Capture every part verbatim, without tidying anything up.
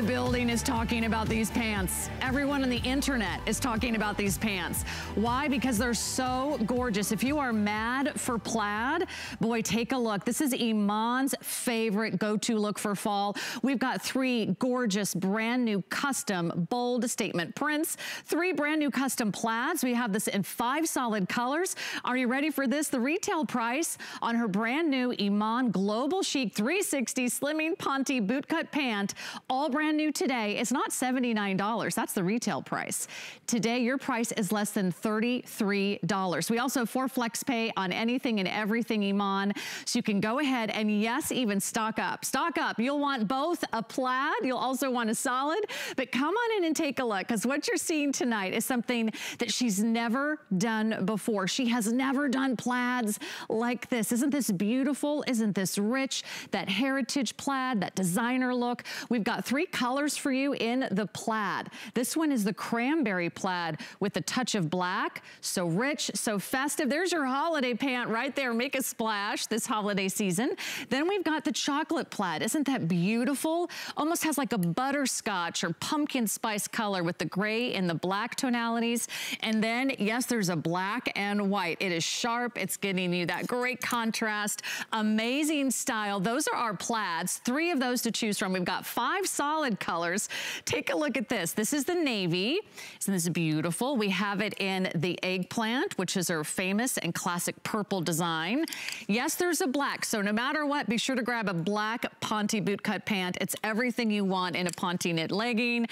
the building is talking about these pants. Everyone on the internet is talking about these pants. Why? Because they're so gorgeous. If you are mad for plaid, boy, take a look. This is Iman's favorite go-to look for fall. We've got three gorgeous brand new custom bold statement prints, three brand new custom plaids. We have this in five solid colors. Are you ready for this? The retail price on her brand new Iman Global Chic three sixty Slimming Ponte bootcut pant, all brand new today, it's not seventy-nine dollars. That's the retail price. Today, your price is less than thirty-three dollars. We also have four flex pay on anything and everything Iman, so you can go ahead and yes, even stock up. Stock up. You'll want both a plaid. You'll also want a solid, but come on in and take a look, because what you're seeing tonight is something that she's never done before. She has never done plaids like this. Isn't this beautiful? Isn't this rich? That heritage plaid, that designer look. We've got three colors for you in the plaid. This one is the cranberry plaid with a touch of black. So rich, so festive. There's your holiday pant right there. Make a splash this holiday season. Then we've got the chocolate plaid. Isn't that beautiful? Almost has like a butterscotch or pumpkin spice color with the gray and the black tonalities. And then, yes, there's a black and white. It is sharp. It's getting you that great contrast. Amazing style. Those are our plaids. Three of those to choose from. We've got five solid colors. Take a look at this. This is the navy. Isn't this beautiful? We have it in the eggplant, which is our famous and classic purple design. Yes, there's a black. So no matter what, be sure to grab a black Ponte bootcut pant. It's everything you want in a Ponte knit legging.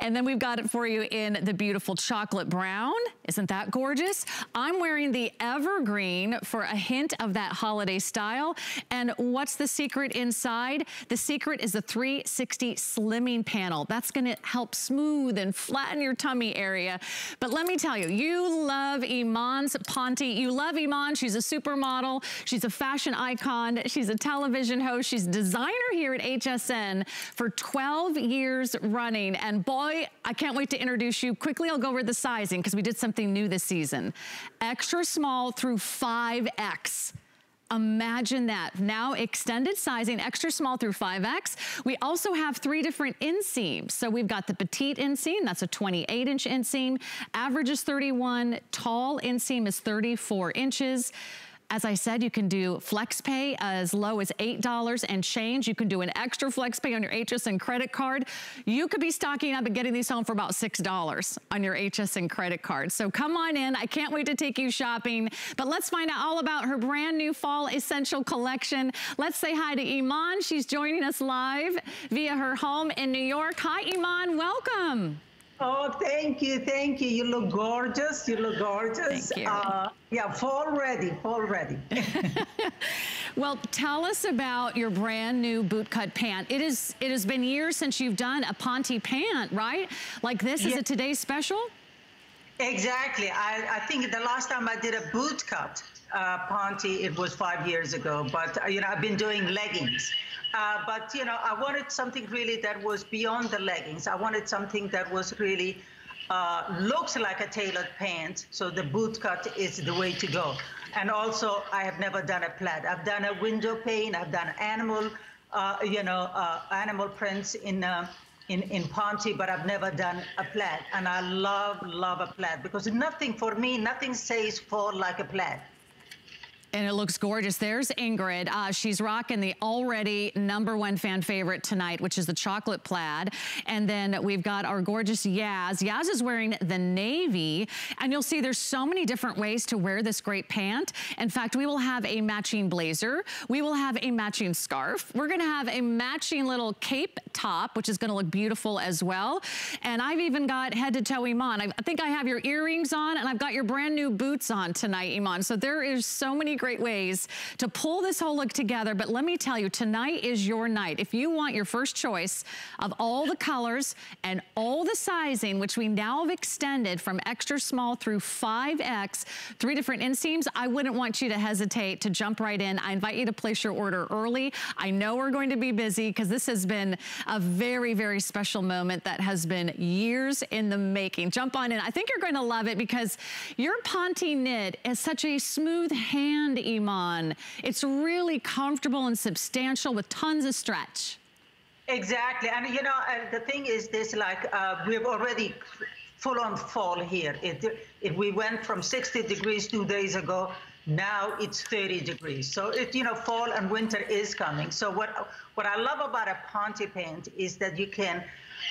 And then we've got it for you in the beautiful chocolate brown. Isn't that gorgeous? I'm wearing the evergreen for a hint of that holiday style. And what's the secret inside? The secret is the three sixty slimming panel. That's gonna help smooth and flatten your tummy area. But let me tell you, you love Iman's Ponte. You love Iman. She's a supermodel. She's a fashion icon. She's a television host. She's a designer here at H S N for twelve years running. And boy, I can't wait to introduce you. Quickly, I'll go over the sizing because we did something new this season. Extra small through five X. Imagine that. Now extended sizing, extra small through five X. We also have three different inseams. So we've got the petite inseam, that's a twenty-eight inch inseam. Average is thirty-one, tall inseam is thirty-four inches. As I said, you can do flex pay as low as eight dollars and change. You can do an extra flex pay on your H S N credit card. You could be stocking up and getting these home for about six dollars on your H S N credit card. So come on in. I can't wait to take you shopping. But let's find out all about her brand new fall essential collection. Let's say hi to Iman. She's joining us live via her home in New York. Hi, Iman. Welcome. Oh, thank you, thank you. You look gorgeous, you look gorgeous. Thank you. Uh, yeah, fall ready, fall ready. Well, tell us about your brand new bootcut pant. It is. It has been years since you've done a Ponte pant, right? Like this, yeah. Is it today's special? Exactly. I, I think the last time I did a bootcut uh, Ponte, it was five years ago, but uh, you know, I've been doing leggings. Uh, but, you know, I wanted something really that was beyond the leggings. I wanted something that was really, uh, looks like a tailored pant. So the bootcut is the way to go. And also, I have never done a plaid. I've done a window pane. I've done animal, uh, you know, uh, animal prints in, uh, in, in Ponte, but I've never done a plaid. And I love, love a plaid because nothing for me, nothing says fall like a plaid. And it looks gorgeous. There's Ingrid. Uh, she's rocking the already number one fan favorite tonight, which is the chocolate plaid. And then we've got our gorgeous Yaz. Yaz is wearing the navy. And you'll see there's so many different ways to wear this great pant. In fact, we will have a matching blazer. We will have a matching scarf. We're going to have a matching little cape top, which is going to look beautiful as well. And I've even got head to toe Iman. I think I have your earrings on and I've got your brand new boots on tonight, Iman. So there is so many great ways to pull this whole look together. But let me tell you, tonight is your night. If you want your first choice of all the colors and all the sizing, which we now have extended from extra small through five X, three different inseams, I wouldn't want you to hesitate to jump right in. I invite you to place your order early. I know we're going to be busy because this has been a very, very special moment that has been years in the making. Jump on in. I think you're going to love it because your Ponte knit is such a smooth hand, Iman. It's really comfortable and substantial with tons of stretch. Exactly. And, you know, uh, the thing is this, like, uh, we've already full on fall here. It, it, we went from sixty degrees two days ago. Now it's thirty degrees. So, it, you know, fall and winter is coming. So what what I love about a Ponte paint is that you can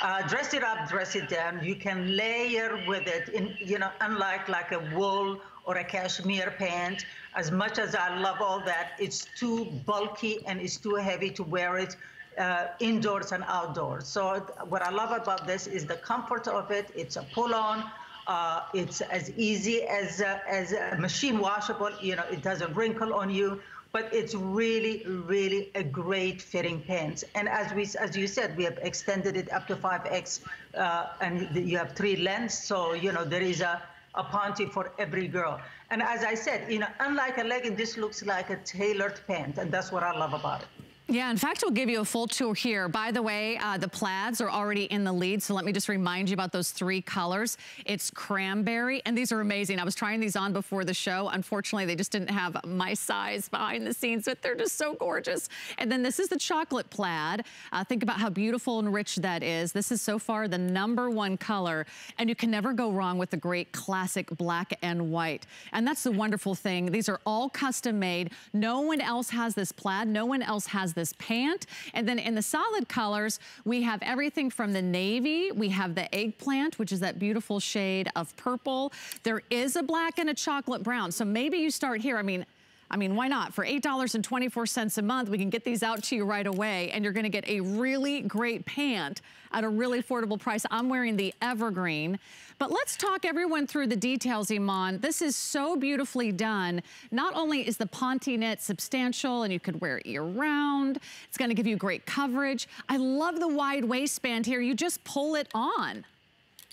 uh, dress it up, dress it down. You can layer with it, in, you know, unlike like a wool or a cashmere pant. As much as I love all that, it's too bulky and it's too heavy to wear it uh, indoors and outdoors. So what I love about this is the comfort of it. It's a pull-on. Uh, it's as easy as uh, as uh, machine washable. You know, it doesn't wrinkle on you, but it's really, really a great fitting pants. And as we, as you said, we have extended it up to five X, uh, and you have three lengths. So you know there is a a Ponte for every girl. And as I said, you know, unlike a legging, this looks like a tailored pant, and that's what I love about it. Yeah, in fact, we'll give you a full tour here. By the way, uh, the plaids are already in the lead, so let me just remind you about those three colors. It's cranberry, and these are amazing. I was trying these on before the show. Unfortunately, they just didn't have my size behind the scenes, but they're just so gorgeous. And then this is the chocolate plaid. Uh, think about how beautiful and rich that is. This is so far the number one color, and you can never go wrong with the great classic black and white. And that's the wonderful thing. These are all custom made. No one else has this plaid. No one else has this this pant. And then in the solid colors, we have everything from the navy. We have the eggplant, which is that beautiful shade of purple. There is a black and a chocolate brown. So maybe you start here. I mean, I mean, why not? For eight dollars and twenty-four cents a month, we can get these out to you right away, and you're gonna get a really great pant at a really affordable price. I'm wearing the evergreen. But let's talk everyone through the details, Iman. This is so beautifully done. Not only is the Ponte knit substantial and you could wear it year round, it's gonna give you great coverage. I love the wide waistband here. You just pull it on.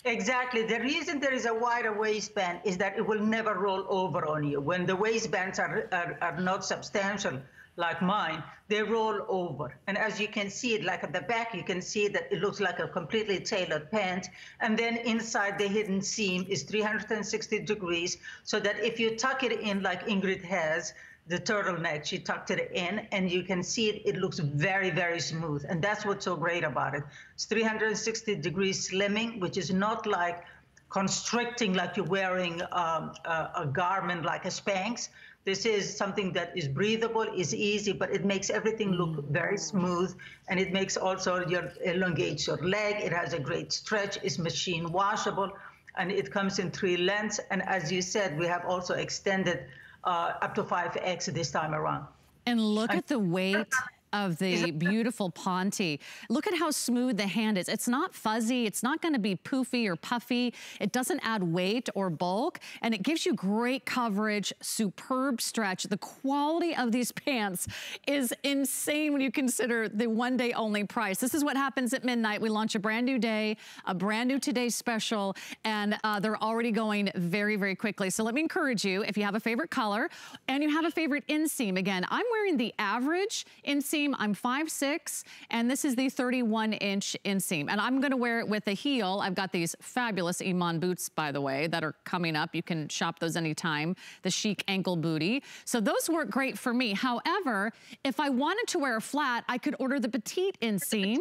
Exactly. The reason there is a wider waistband is that it will never roll over on you. When the waistbands are, are, are not substantial, like mine, they roll over. And as you can see, like at the back, you can see that it looks like a completely tailored pant. And then inside the hidden seam is three hundred sixty degrees, so that if you tuck it in like Ingrid has, the turtleneck, she tucked it in, and you can see it, it looks very, very smooth. And that's what's so great about it. It's three hundred sixty degrees slimming, which is not like constricting like you're wearing um, a, a garment like a Spanx. This is something that is breathable, is easy, but it makes everything look very smooth, and it makes also your, elongates your leg. It has a great stretch, it's machine washable, and it comes in three lengths. And as you said, we have also extended Uh, up to five X this time around. And look at the weight of the beautiful Ponte. Look at how smooth the hand is. It's not fuzzy. It's not going to be poofy or puffy. It doesn't add weight or bulk, and it gives you great coverage, superb stretch. The quality of these pants is insane when you consider the one day only price. This is what happens at midnight. We launch a brand new day, a brand new today special, and uh, they're already going very, very quickly. So let me encourage you, if you have a favorite color and you have a favorite inseam, again, I'm wearing the average inseam. I'm five six, and this is the thirty-one inch inseam. And I'm going to wear it with a heel. I've got these fabulous Iman boots, by the way, that are coming up. You can shop those anytime. The chic ankle booty. So those work great for me. However, if I wanted to wear a flat, I could order the petite inseam,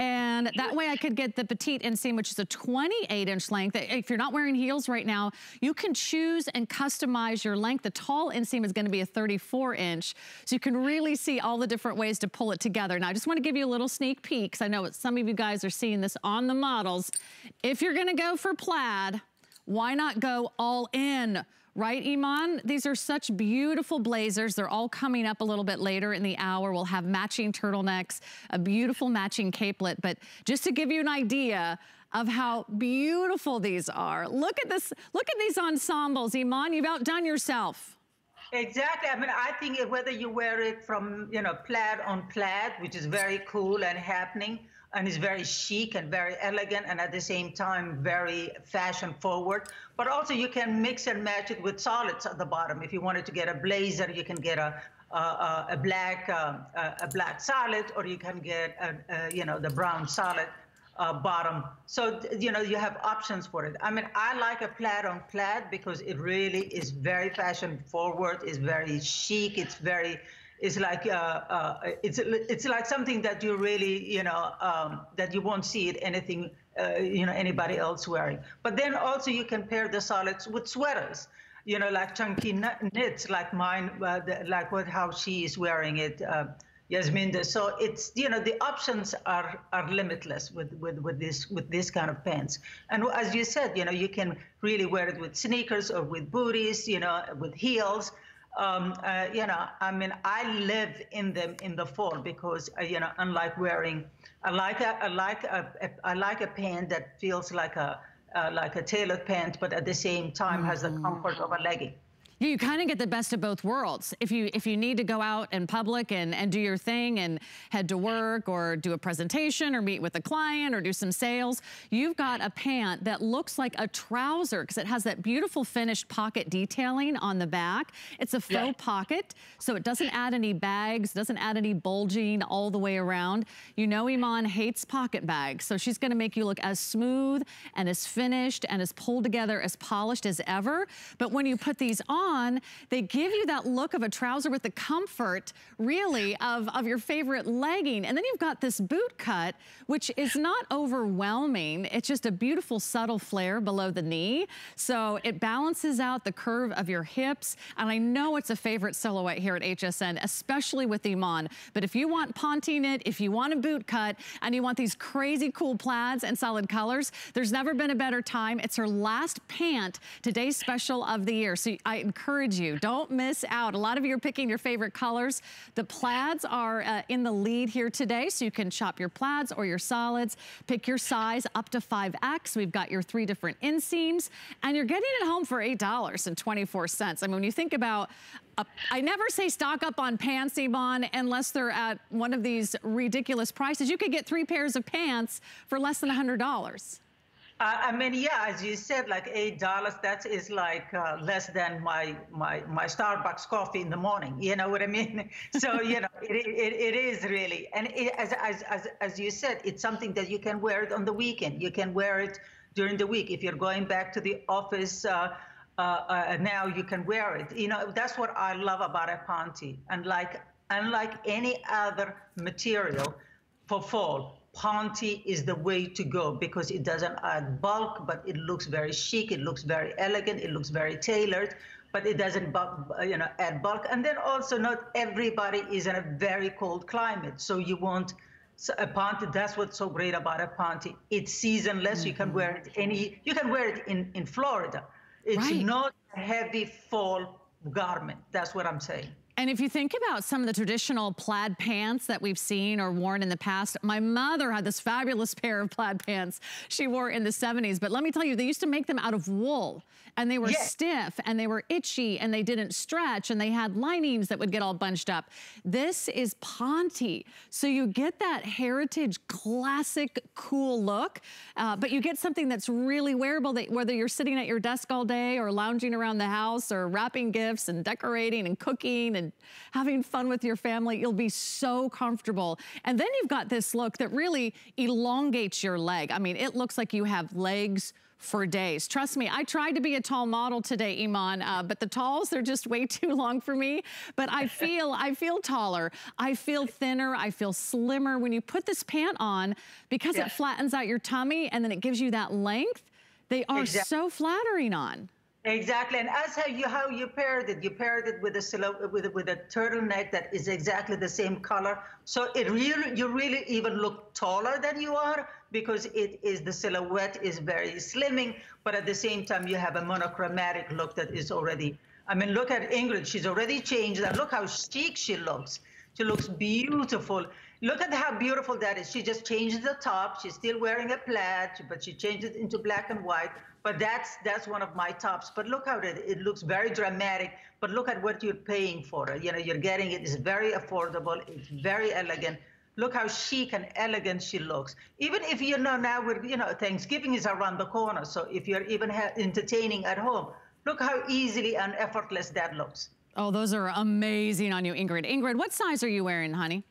and that way I could get the petite inseam, which is a twenty-eight inch length. If you're not wearing heels right now, you can choose and customize your length. The tall inseam is going to be a thirty-four inch. So you can really see all the different ways to pull it together. Now, I just want to give you a little sneak peek, because I know some of you guys are seeing this on the models. If you're going to go for plaid, why not go all in? Right, Iman? These are such beautiful blazers. They're all coming up a little bit later in the hour. We'll have matching turtlenecks, a beautiful matching capelet. But just to give you an idea of how beautiful these are, look at this. Look at these ensembles, Iman. You've outdone yourself. Exactly. I mean, I think whether you wear it from, you know, plaid on plaid, which is very cool and happening, and is very chic and very elegant, and at the same time, very fashion forward. But also you can mix and match it with solids at the bottom. If you wanted to get a blazer, you can get a a, a black um, a black solid, or you can get, a, a, you know, the brown solid uh, bottom. So, you know, you have options for it. I mean, I like a plaid on plaid because it really is very fashion forward, it's very chic, it's very is like uh, uh, it's it's like something that you really, you know, um, that you won't see it anything, uh, you know, anybody else wearing. But then also you can pair the solids with sweaters, you know, like chunky knits like mine, uh, the, like what how she is wearing it, uh, Yasmin. So it's, you know, the options are are limitless with with with this with this kind of pants. And as you said, you know, you can really wear it with sneakers or with booties, you know, with heels. Um, uh, you know, I mean, I live in them in the fall because uh, you know, unlike wearing, I like a, I like a, a I like a pant that feels like a uh, like a tailored pant, but at the same time mm-hmm. has the comfort of a legging. You kind of get the best of both worlds. If you if you need to go out in public and, and do your thing and head to work or do a presentation or meet with a client or do some sales, you've got a pant that looks like a trouser because it has that beautiful finished pocket detailing on the back. It's a faux yeah. pocket, so it doesn't add any bags, doesn't add any bulging all the way around. You know Iman hates pocket bags, so she's going to make you look as smooth and as finished and as pulled together, as polished as ever. But when you put these on, On, they give you that look of a trouser with the comfort, really, of, of your favorite legging. And then you've got this boot cut, which is not overwhelming. It's just a beautiful, subtle flare below the knee. So it balances out the curve of your hips. And I know it's a favorite silhouette here at H S N, especially with Iman. But if you want ponting it, if you want a boot cut, and you want these crazy cool plaids and solid colors, there's never been a better time. It's her last pant, today's special of the year. So I encourage you, don't miss out. A lot of you are picking your favorite colors. The plaids are uh, in the lead here today, so you can shop your plaids or your solids. Pick your size up to five X. We've got your three different inseams, and you're getting it home for eight dollars and twenty-four cents. I mean, when you think about Uh, I never say stock up on pants, Iman, unless they're at one of these ridiculous prices. You could get three pairs of pants for less than one hundred dollars. Uh, I mean, yeah, as you said, like eight dollars, that is like uh, less than my, my my Starbucks coffee in the morning. You know what I mean? So, you know, it, it, it is really. And it, as, as, as, as you said, it's something that you can wear it on the weekend. You can wear it during the week. If you're going back to the office uh, uh, uh, now, you can wear it. You know, that's what I love about a ponte. And like, unlike any other material for fall, ponte is the way to go because it doesn't add bulk, but it looks very chic, it looks very elegant, it looks very tailored, but it doesn't, you know, add bulk. And then also, not everybody is in a very cold climate, so you want a ponte. That's what's so great about a ponte. It's seasonless. Mm-hmm. You can wear it any. You can wear it in in Florida. It's right. Not a heavy fall garment. That's what I'm saying. And if you think about some of the traditional plaid pants that we've seen or worn in the past, my mother had this fabulous pair of plaid pants she wore in the seventies. But let me tell you, they used to make them out of wool. And they were yes. stiff, and they were itchy, and they didn't stretch, and they had linings that would get all bunched up. This is ponte. So you get that heritage, classic, cool look, uh, but you get something that's really wearable, that whether you're sitting at your desk all day or lounging around the house or wrapping gifts and decorating and cooking and having fun with your family, you'll be so comfortable. And then you've got this look that really elongates your leg. I mean, it looks like you have legs for days. Trust me, I tried to be a tall model today, Iman, uh, but the talls, they're just way too long for me. But I feel, I feel taller. I feel thinner. I feel slimmer when you put this pant on because yeah. it flattens out your tummy and then it gives you that length. They are exactly. so flattering on. Exactly. And as how you, how you paired it, you paired it with a silhouette, with, with a turtleneck that is exactly the same color. So it really, you really even look taller than you are because it is, the silhouette is very slimming, but at the same time, you have a monochromatic look that is already, I mean, look at Ingrid, she's already changed that. Look how chic she looks. She looks beautiful. Look at how beautiful that is. She just changed the top. She's still wearing a plaid, but she changed it into black and white. But that's that's one of my tops. But look how it, it looks very dramatic. But look at what you're paying for. You know, you're getting it. It's very affordable. It's very elegant. Look how chic and elegant she looks. Even if, you know, now we're, you know, Thanksgiving is around the corner. So if you're even entertaining at home, look how easily and effortless that looks. Oh, those are amazing on you, Ingrid. Ingrid, what size are you wearing, honey?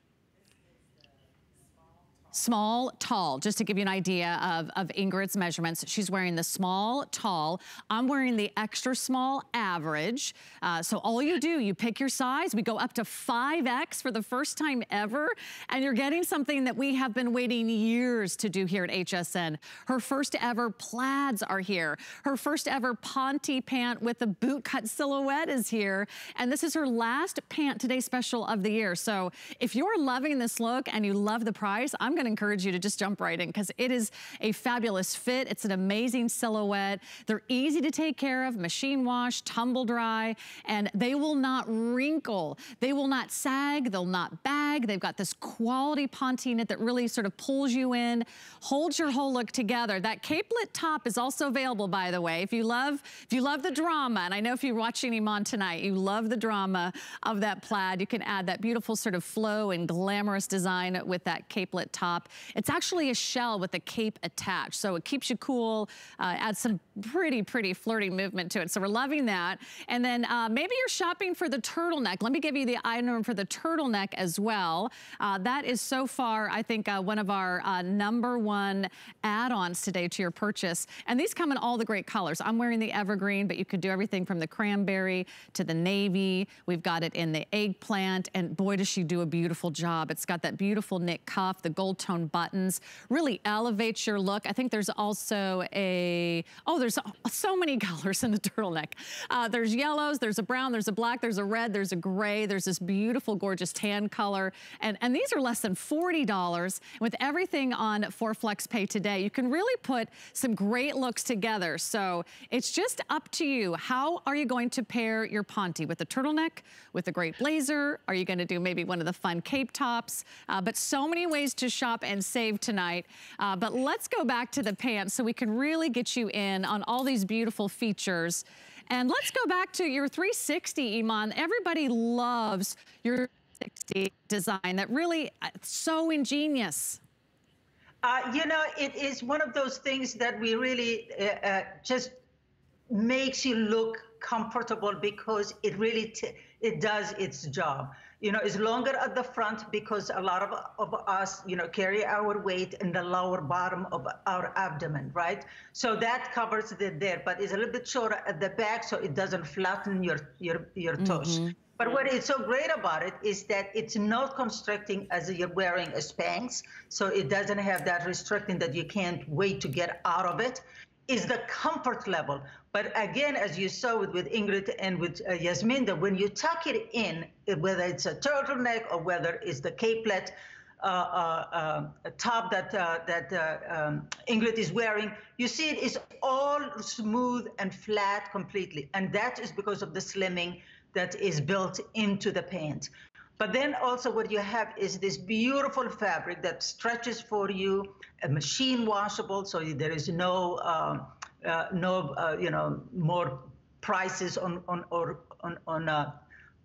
small, tall, just to give you an idea of, of Ingrid's measurements. She's wearing the small, tall. I'm wearing the extra small, average. Uh, so all you do, you pick your size. We go up to five X for the first time ever. And you're getting something that we have been waiting years to do here at H S N. Her first ever plaids are here. Her first ever Ponte pant with a boot cut silhouette is here. And this is her last Pant Today special of the year. So if you're loving this look and you love the price, I'm going to encourage you to just jump right in because it is a fabulous fit. It's an amazing silhouette. They're easy to take care of, machine wash, tumble dry, and they will not wrinkle. They will not sag. They'll not bag. They've got this quality Ponte knit that really sort of pulls you in, holds your whole look together. That capelet top is also available, by the way. If you love, if you love the drama, and I know if you're watching Iman tonight, you love the drama of that plaid, you can add that beautiful sort of flow and glamorous design with that capelet top. It's actually a shell with a cape attached, so it keeps you cool, uh, adds some pretty, pretty flirty movement to it. So we're loving that. And then uh, maybe you're shopping for the turtleneck. Let me give you the item for the turtleneck as well. Uh, that is so far, I think, uh, one of our uh, number one add-ons today to your purchase. And these come in all the great colors. I'm wearing the evergreen, but you could do everything from the cranberry to the navy. We've got it in the eggplant, and boy, does she do a beautiful job. It's got that beautiful knit cuff, the gold tone buttons, really elevates your look. I think there's also a, oh, there's so many colors in the turtleneck. Uh, there's yellows, there's a brown, there's a black, there's a red, there's a gray, there's this beautiful, gorgeous tan color. And, and these are less than forty dollars. With everything on for Flex Pay today, you can really put some great looks together. So it's just up to you. How are you going to pair your Ponte? With the turtleneck, with a great blazer? Are you gonna do maybe one of the fun cape tops? Uh, but so many ways to shop Shop and save tonight. Uh, but let's go back to the pants so we can really get you in on all these beautiful features. And let's go back to your three sixty, Iman. Everybody loves your three sixty design. That really, it's so ingenious. Uh, you know, it is one of those things that we really uh, uh, just makes you look comfortable because it really t it does its job. You know, it's longer at the front because a lot of, of us, you know, carry our weight in the lower bottom of our abdomen, right? So that covers it there, but it's a little bit shorter at the back so it doesn't flatten your, your, your toes. Mm-hmm. But what is so great about it is that it's not constricting as you're wearing a Spanx, so it doesn't have that restricting that you can't wait to get out of it. Is the comfort level. But again, as you saw with, with Ingrid and with uh, Yasmin, that when you tuck it in, whether it's a turtleneck or whether it's the capelet uh, uh, uh, top that, uh, that uh, um, Ingrid is wearing, you see it is all smooth and flat completely. And that is because of the slimming that is built into the pant. But then also what you have is this beautiful fabric that stretches for you, a machine washable, so there is no, uh, uh, no, uh, you know, more prices on on or on on uh,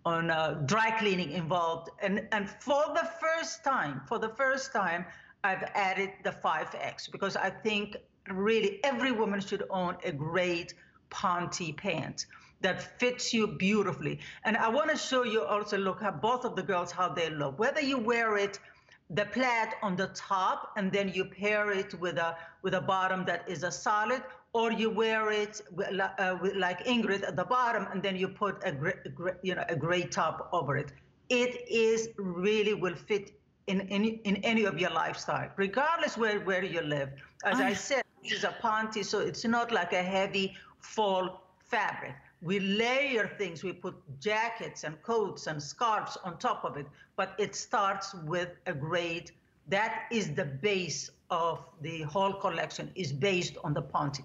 on uh, dry cleaning involved. And and for the first time, for the first time, I've added the five X because I think really every woman should own a great Ponte pant that fits you beautifully. And I want to show you also, look at both of the girls, how they look. Whether you wear it, the plaid on the top, and then you pair it with a with a bottom that is a solid, or you wear it uh, with, like Ingrid at the bottom, and then you put a gray, you know, a gray top over it. It is really will fit in any, in any of your lifestyle, regardless where, where you live. As I, I said, this is a Ponte, so it's not like a heavy fall fabric. We layer things, we put jackets and coats and scarves on top of it, but it starts with a great, that is the base of the whole collection, is based on the Ponte.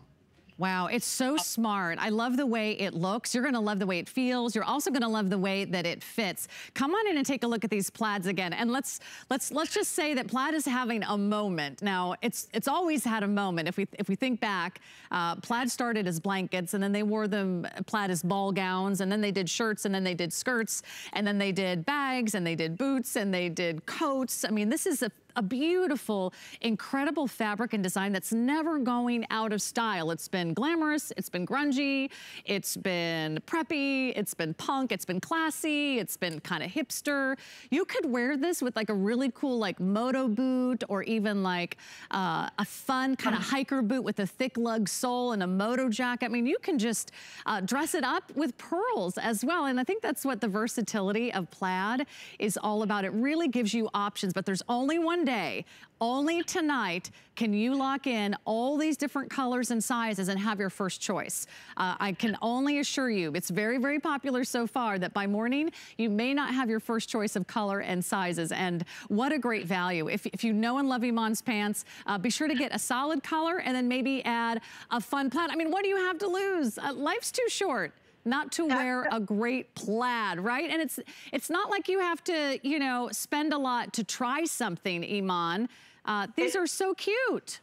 Wow, it's so smart. I love the way it looks. You're gonna love the way it feels. You're also gonna love the way that it fits. Come on in and take a look at these plaids again. And let's let's let's just say that plaid is having a moment. Now, it's it's always had a moment. If we if we think back, uh, plaid started as blankets, and then they wore them plaid as ball gowns, and then they did shirts, and then they did skirts, and then they did bags, and they did boots, and they did coats. I mean, this is a a beautiful, incredible fabric and design that's never going out of style. It's been glamorous, it's been grungy, it's been preppy, it's been punk, it's been classy, it's been kind of hipster. You could wear this with like a really cool like moto boot, or even like uh, a fun kind of hiker boot with a thick lug sole and a moto jacket. I mean, you can just uh, dress it up with pearls as well. And I think that's what the versatility of plaid is all about. It really gives you options, but there's only one day, only tonight can you lock in all these different colors and sizes and have your first choice. Uh, I can only assure you, it's very, very popular so far that by morning, you may not have your first choice of color and sizes. And what a great value. If, if you know and love Iman's pants, uh, be sure to get a solid color and then maybe add a fun plaid. I mean, what do you have to lose? Uh, life's too short not to wear a great plaid, right? And it's it's not like you have to, you know, spend a lot to try something, Iman. Uh, these it, are so cute.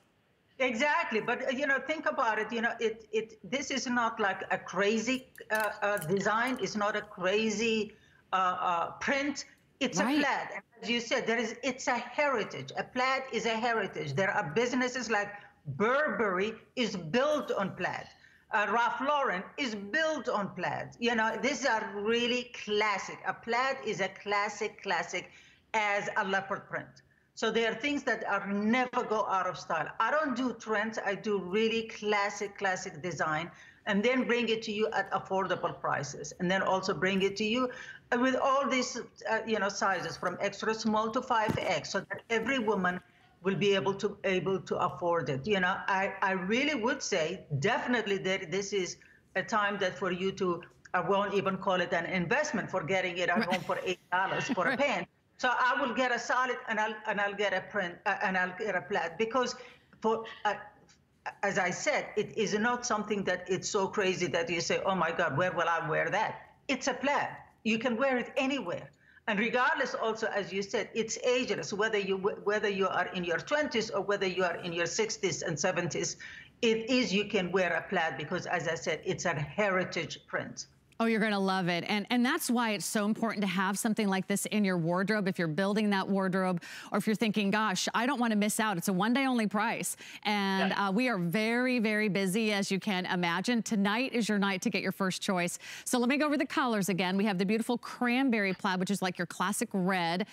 Exactly, but you know, think about it. You know, it it this is not like a crazy uh, uh, design. It's not a crazy uh, uh, print. It's right. a plaid, and as you said, there is. It's a heritage. A plaid is a heritage. There are businesses like Burberry is built on plaid. Uh, Ralph Lauren is built on plaid. You know, these are really classic. A plaid is a classic, classic as a leopard print. So there are things that are never go out of style. I don't do trends. I do really classic, classic design, and then bring it to you at affordable prices. And then also bring it to you with all these, uh, you know, sizes from extra small to five X, so that every woman will be able to able to afford it. You know, I, I really would say definitely that this is a time that for you to, I won't even call it an investment for getting it at right. home for eight dollars for right. a pen. So I will get a solid and I'll, and I'll get a print uh, and I'll get a plaid, because for, uh, as I said, it is not something that it's so crazy that you say, oh my God, where will I wear that? It's a plaid. You can wear it anywhere. And regardless, also, as you said, it's ageless, whether you whether you are in your twenties or whether you are in your sixties and seventies, it is, you can wear a plaid because, as I said, it's a heritage print. Oh, you're gonna love it. And, and that's why it's so important to have something like this in your wardrobe if you're building that wardrobe, or if you're thinking, gosh, I don't wanna miss out. It's a one day only price. And yeah. uh, we are very, very busy, as you can imagine. Tonight is your night to get your first choice. So let me go over the colors again. We have the beautiful cranberry plaid, which is like your classic red.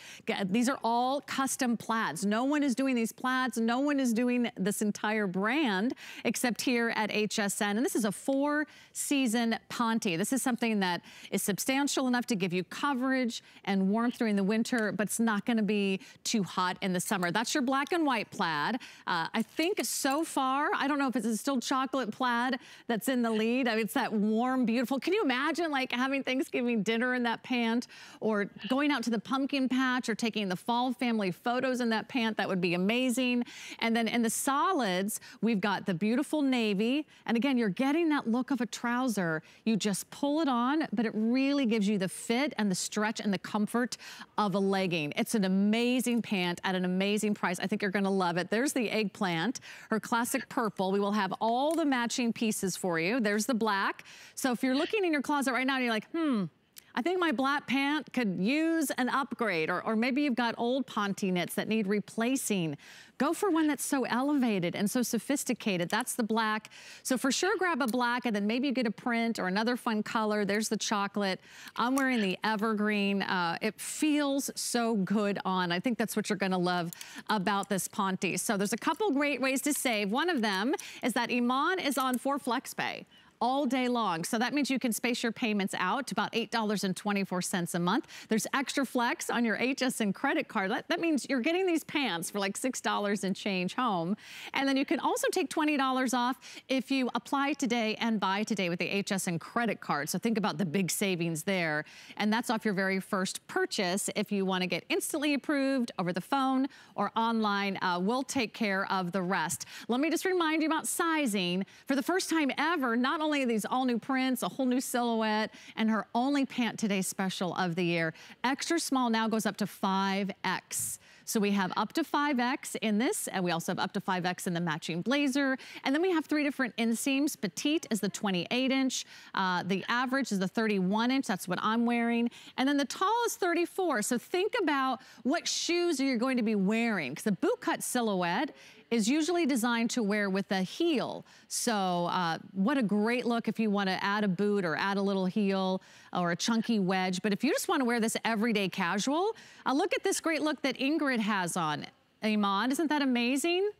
These are all custom plaids. No one is doing these plaids. No one is doing this entire brand except here at H S N. And this is a four season Ponte. This is something that is substantial enough to give you coverage and warmth during the winter, but it's not going to be too hot in the summer. That's your black and white plaid. Uh, I think so far, I don't know if it's still chocolate plaid that's in the lead. I mean, it's that warm, beautiful. Can you imagine like having Thanksgiving dinner in that pant, or going out to the pumpkin patch, or taking the fall family photos in that pant? That would be amazing. And then in the solids, we've got the beautiful navy. And again, you're getting that look of a trouser. You just pull it on, but it really gives you the fit and the stretch and the comfort of a legging. It's an amazing pant at an amazing price. I think you're going to love it. There's the eggplant, her classic purple. We will have all the matching pieces for you. There's the black. So if you're looking in your closet right now and you're like, hmm, I think my black pant could use an upgrade, or, or maybe you've got old Ponte knits that need replacing, go for one that's so elevated and so sophisticated. That's the black. So for sure, grab a black, and then maybe you get a print or another fun color. There's the chocolate. I'm wearing the evergreen. Uh, it feels so good on. I think that's what you're going to love about this Ponte. So there's a couple great ways to save. One of them is that Iman is on for FlexPay all day long. So that means you can space your payments out to about eight dollars and twenty-four cents a month. There's extra flex on your H S N credit card. That, that means you're getting these pants for like six dollars and change home. And then you can also take twenty dollars off if you apply today and buy today with the H S N credit card. So think about the big savings there. And that's off your very first purchase if you want to get instantly approved over the phone or online. Uh, we'll take care of the rest. Let me just remind you about sizing. For the first time ever, not only these all new prints, a whole new silhouette, and her only pant today special of the year. Extra small now goes up to five X. So we have up to five X in this, and we also have up to five X in the matching blazer. And then we have three different inseams. Petite is the twenty-eight inch. Uh, the average is the thirty-one inch. That's what I'm wearing. And then the tall is thirty-four. So think about what shoes you're going to be wearing, because the boot cut silhouette is usually designed to wear with a heel. So uh, what a great look if you want to add a boot or add a little heel or a chunky wedge. But if you just want to wear this everyday casual, uh, look at this great look that Ingrid has on. Iman, isn't that amazing?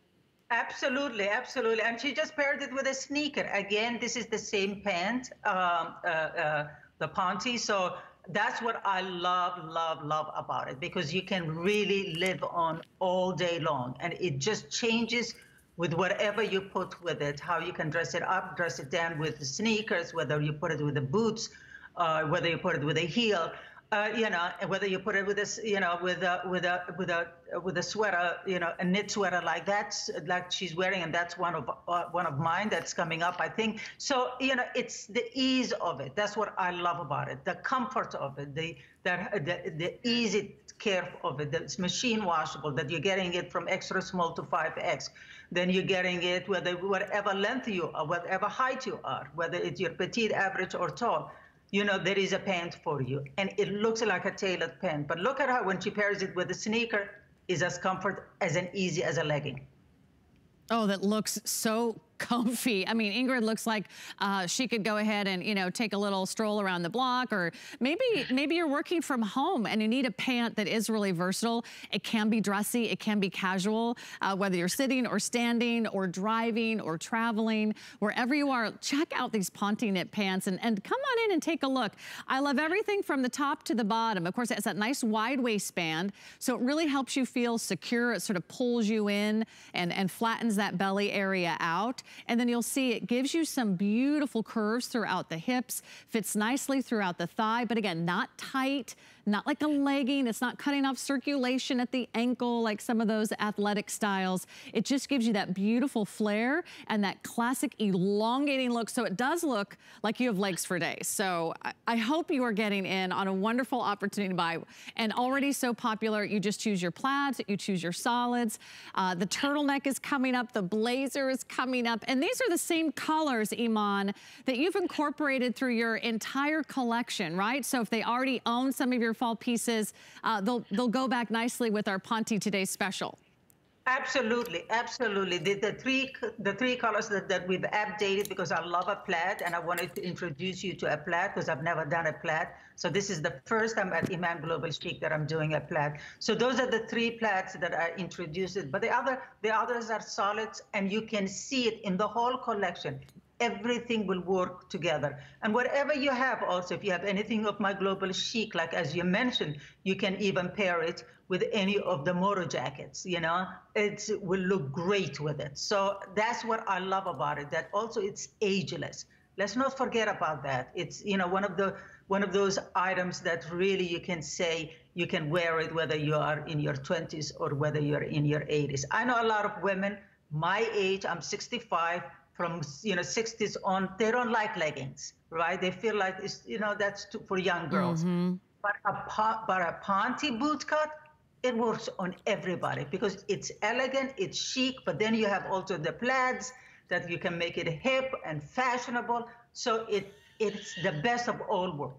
Absolutely, absolutely. And she just paired it with a sneaker. Again, this is the same pant, uh, uh, uh, the Ponte. So that's what I love, love, love about it, because you can really live on all day long, and it just changes with whatever you put with it, how you can dress it up, dress it down with the sneakers, whether you put it with the boots, uh, whether you put it with a heel, uh, you know, whether you put it with a, you know, with a, with a, with a, with a sweater, you know, a knit sweater like that's like she's wearing, and that's one of uh, one of mine that's coming up, I think. So you know, it's the ease of it. That's what I love about it, the comfort of it, the the the, the easy care of it. That it's machine washable. That you're getting it from extra small to five X. Then you're getting it whether whatever length you are, whatever height you are, whether it's your petite, average, or tall. You know, there is a pant for you, and it looks like a tailored pant. But look at her when she pairs it with a sneaker. Is as comfort as an easy as a legging. Oh, that looks so comfy. I mean, Ingrid looks like uh, she could go ahead and, you know, take a little stroll around the block, or maybe maybe you're working from home and you need a pant that is really versatile. It can be dressy, it can be casual, uh, whether you're sitting or standing or driving or traveling, wherever you are, check out these Ponte knit pants and, and come on in and take a look. I love everything from the top to the bottom. Of course, it's that nice wide waistband, so it really helps you feel secure. It sort of pulls you in and, and flattens that belly area out. And then you'll see it gives you some beautiful curves throughout the hips, fits nicely throughout the thigh, but again, not tight, not like a legging. It's not cutting off circulation at the ankle like some of those athletic styles. It just gives you that beautiful flare and that classic elongating look. So it does look like you have legs for days. So I hope you are getting in on a wonderful opportunity to buy, and already so popular. You just choose your plaids, you choose your solids. Uh, the turtleneck is coming up, the blazer is coming up, and these are the same colors, Iman, that you've incorporated through your entire collection, right? So if they already own some of your fall pieces, uh, they'll they'll go back nicely with our Ponte Today special. Absolutely, absolutely. The, the three the three colors that, that we've updated, because I love a plaid, and I wanted to introduce you to a plaid because I've never done a plaid. So this is the first time at Iman Global Chic that I'm doing a plaid. So those are the three plaids that I introduced. But the other the others are solids, and you can see it in the whole collection. Everything will work together. And whatever you have also, if you have anything of my Global Chic, like as you mentioned, you can even pair it with any of the moto jackets, you know, it's, it will look great with it. So that's what I love about it, that also it's ageless. Let's not forget about that. It's, you know, one of the one of those items that really you can say you can wear it whether you are in your twenties or whether you're in your eighties. I know a lot of women my age, I'm sixty-five, from, you know, sixties on, they don't like leggings, right? They feel like it's, you know, that's too, for young girls. Mm-hmm. But a but a Ponte boot cut, it works on everybody because it's elegant, it's chic, but then you have also the plaids that you can make it hip and fashionable. So it it's the best of all worlds.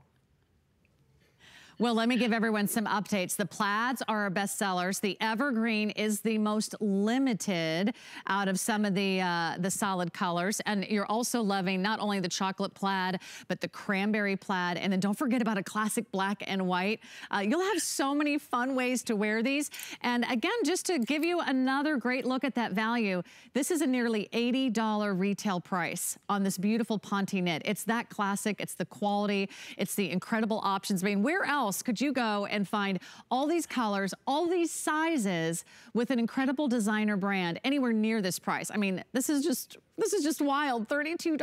Well, let me give everyone some updates. The plaids are our best sellers. The evergreen is the most limited out of some of the uh, the solid colors. And you're also loving not only the chocolate plaid, but the cranberry plaid. And then don't forget about a classic black and white. Uh, you'll have so many fun ways to wear these. And again, just to give you another great look at that value, this is a nearly eighty dollar retail price on this beautiful Ponte knit. It's that classic, it's the quality, it's the incredible options. I mean, where else could you go and find all these colors, all these sizes with an incredible designer brand anywhere near this price? I mean, this is just This is just wild, thirty-two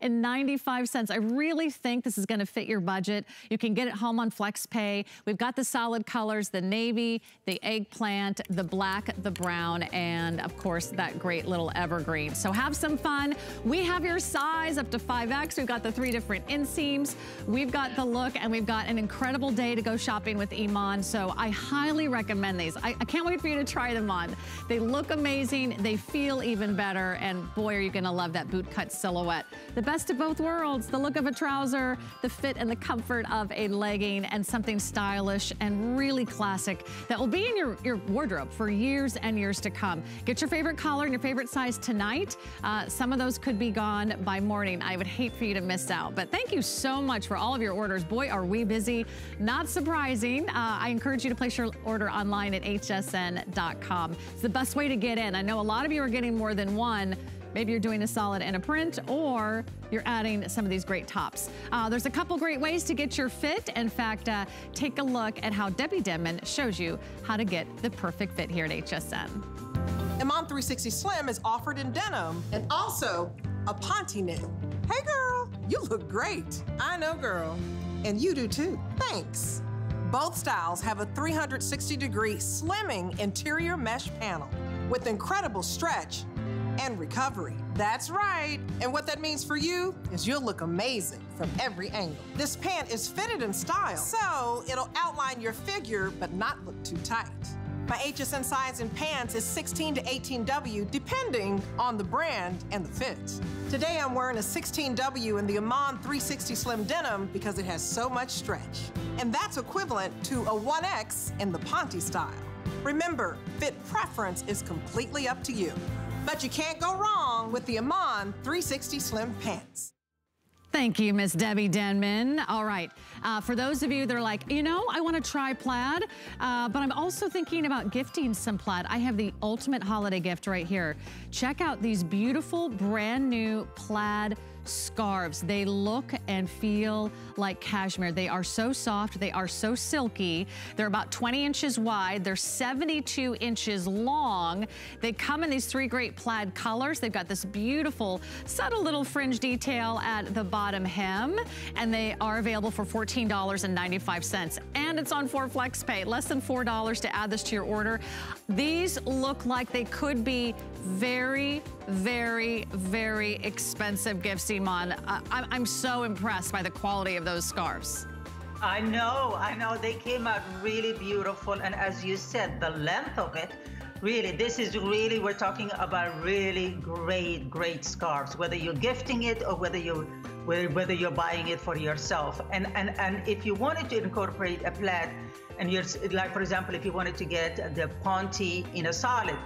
ninety-five. I really think this is gonna fit your budget. You can get it home on FlexPay. We've got the solid colors, the navy, the eggplant, the black, the brown, and of course, that great little evergreen. So have some fun. We have your size up to five X. We've got the three different inseams. We've got the look, and we've got an incredible incredible day to go shopping with Iman, so I highly recommend these. I, I can't wait for you to try them on. They look amazing, they feel even better, and boy, are you gonna love that boot cut silhouette. The best of both worlds, the look of a trouser, the fit and the comfort of a legging, and something stylish and really classic that will be in your, your wardrobe for years and years to come. Get your favorite collar and your favorite size tonight. Uh, some of those could be gone by morning. I would hate for you to miss out, but thank you so much for all of your orders. Boy, are we busy. Not surprising. Uh, I encourage you to place your order online at H S N dot com. It's the best way to get in. I know a lot of you are getting more than one. Maybe you're doing a solid and a print, or you're adding some of these great tops. Uh, there's a couple great ways to get your fit. In fact, uh, take a look at how Debbie Denman shows you how to get the perfect fit here at H S N. Iman three sixty Slim is offered in denim and also a Ponte knit. Hey girl, you look great. I know girl, and you do too. Thanks. Both styles have a three hundred sixty degree slimming interior mesh panel with incredible stretch and recovery. That's right. And what that means for you is you'll look amazing from every angle. This pant is fitted in style, so it'll outline your figure but not look too tight. My H S N size in pants is sixteen to eighteen W, depending on the brand and the fit. Today I'm wearing a sixteen W in the Iman three sixty Slim denim because it has so much stretch. And that's equivalent to a one X in the Ponte style. Remember, fit preference is completely up to you. But you can't go wrong with the Iman three sixty Slim pants. Thank you, Miss Debbie Denman. All right, uh, for those of you that are like, you know, I want to try plaid, uh, but I'm also thinking about gifting some plaid. I have the ultimate holiday gift right here. Check out these beautiful brand new plaid scarves. They look and feel like cashmere. They are so soft, they are so silky. They're about twenty inches wide, they're seventy-two inches long. They come in these three great plaid colors. They've got this beautiful subtle little fringe detail at the bottom hem, and they are available for fourteen ninety-five, and it's on four flex pay, less than four dollars to add this to your order. These look like they could be very very very expensive gifts, Iman. I, I'm so impressed by the quality of those scarves. I know, I know, they came out really beautiful, and as you said, the length of it, really, this is really, we're talking about really great, great scarves, whether you're gifting it or whether you're, whether you're buying it for yourself. And, and, and if you wanted to incorporate a plaid, and you're, like for example, if you wanted to get the Ponte in a solid,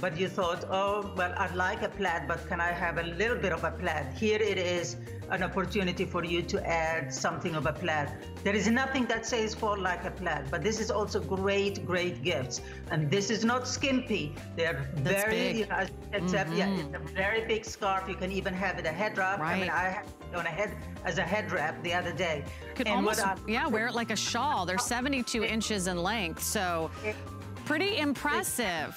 but you thought, oh, well, I'd like a plaid, but can I have a little bit of a plaid? Here it is, an opportunity for you to add something of a plaid. There is nothing that says fall like a plaid, but this is also great, great gifts. And this is not skimpy. They're That's very, you know, except, mm-hmm. yeah, it's a very big scarf. You can even have it a head wrap. Right. I mean, I had it on a head, as a head wrap the other day. Could and almost, I, yeah, wear it like a shawl. They're seventy-two inches in length, so pretty impressive.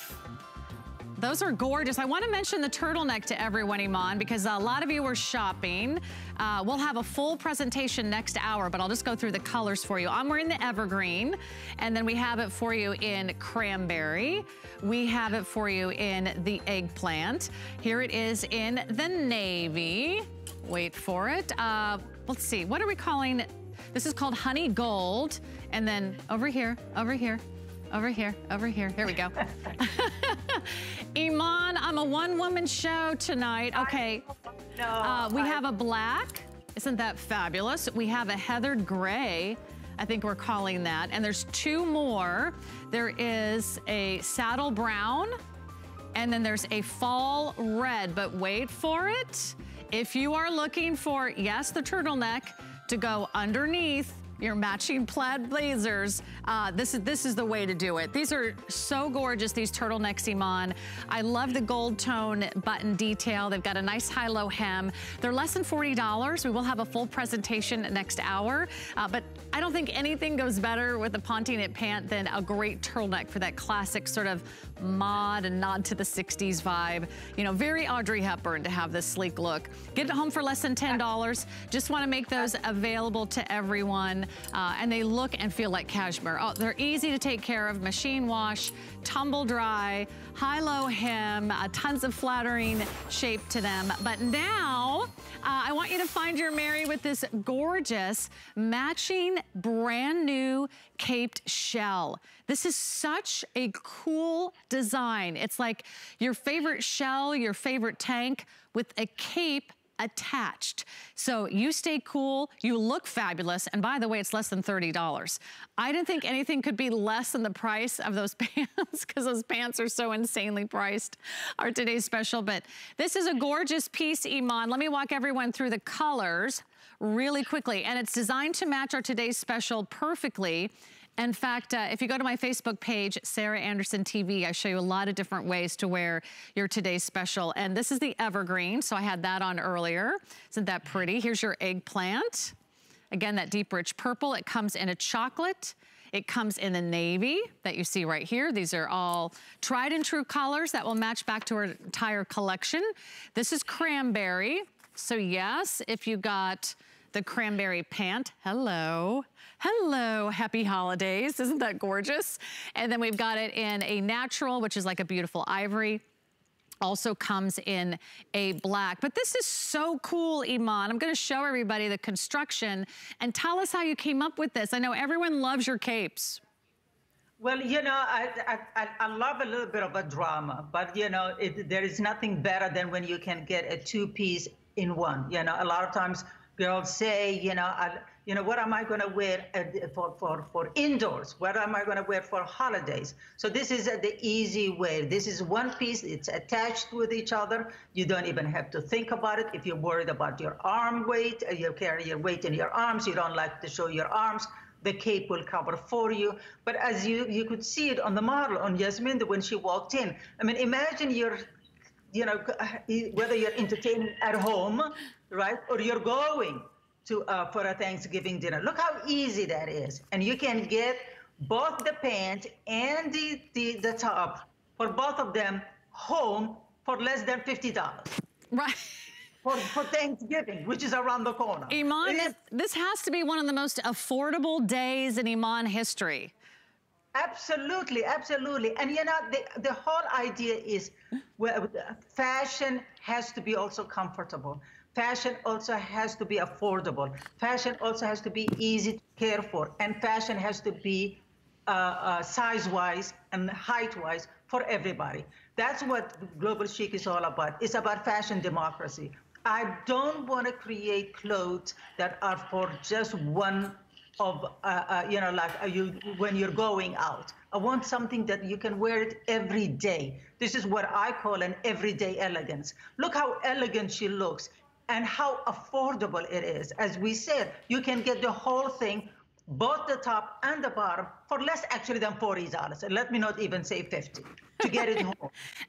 Those are gorgeous. I want to mention the turtleneck to everyone, Iman, because a lot of you were shopping. Uh, we'll have a full presentation next hour, but I'll just go through the colors for you. I'm wearing the evergreen, and then we have it for you in cranberry. We have it for you in the eggplant. Here it is in the navy. Wait for it. Uh, let's see, what are we calling it? This is called honey gold. And then over here, over here. Over here, over here, here we go. Iman, I'm a one-woman show tonight. Okay, uh, we have a black, isn't that fabulous? We have a heathered gray, I think we're calling that, and there's two more. There is a saddle brown, and then there's a fall red, but wait for it. If you are looking for, yes, the turtleneck to go underneath your matching plaid blazers, uh, this is this is the way to do it. These are so gorgeous, these turtlenecks, Iman. I love the gold tone button detail. They've got a nice high-low hem. They're less than forty dollars. We will have a full presentation next hour, uh, but I don't think anything goes better with a Ponte knit pant than a great turtleneck for that classic sort of mod and nod to the sixties vibe. You know, very Audrey Hepburn to have this sleek look. Get it home for less than ten dollars. Just want to make those available to everyone. Uh, and they look and feel like cashmere. Oh, they're easy to take care of. Machine wash, tumble dry, high-low hem, uh, tons of flattering shape to them. But now Uh, I want you to find your Mary with this gorgeous matching brand new caped shell. This is such a cool design. It's like your favorite shell, your favorite tank with a cape attached. So you stay cool, you look fabulous, and by the way, it's less than thirty dollars. I didn't think anything could be less than the price of those pants because those pants are so insanely priced, our today's special, but this is a gorgeous piece, Iman. Let me walk everyone through the colors really quickly, and it's designed to match our today's special perfectly. In fact, uh, if you go to my Facebook page, Sarah Anderson T V, I show you a lot of different ways to wear your today's special. And this is the evergreen, so I had that on earlier. Isn't that pretty? Here's your eggplant. Again, that deep rich purple. It comes in a chocolate. It comes in the navy that you see right here. These are all tried and true colors that will match back to our entire collection. This is cranberry. So yes, if you got the cranberry pant, hello. Hello, happy holidays. Isn't that gorgeous? And then we've got it in a natural, which is like a beautiful ivory. Also comes in a black. But this is so cool, Iman. I'm gonna show everybody the construction and tell us how you came up with this. I know everyone loves your capes. Well, you know, I, I, I love a little bit of a drama, but you know, it, there is nothing better than when you can get a two-piece in one. You know, a lot of times girls say, you know, I, you know, what am I going to wear for, for, for indoors? What am I going to wear for holidays? So this is the easy way. This is one piece. It's attached with each other. You don't even have to think about it. If you're worried about your arm weight, you carry your weight in your arms, you don't like to show your arms, the cape will cover for you. But as you, you could see it on the model, on Yasmin, when she walked in. I mean, imagine you're, you know, whether you're entertaining at home, right, or you're going to uh, for a Thanksgiving dinner. Look how easy that is. And you can get both the pant and the, the, the top for both of them home for less than fifty dollars. Right. For, for Thanksgiving, which is around the corner. Iman, is, this has to be one of the most affordable days in Iman history. Absolutely, absolutely. And you know, the, the whole idea is, well, fashion has to be also comfortable. Fashion also has to be affordable. Fashion also has to be easy to care for. And fashion has to be uh, uh, size-wise and height-wise for everybody. That's what Global Chic is all about. It's about fashion democracy. I don't want to create clothes that are for just one of, uh, uh, you know, like uh, you, when you're going out. I want something that you can wear it every day. This is what I call an everyday elegance. Look how elegant she looks. And how affordable it is. As we said, you can get the whole thing, both the top and the bottom, for less actually than forty dollars. And let me not even say fifty to get it home.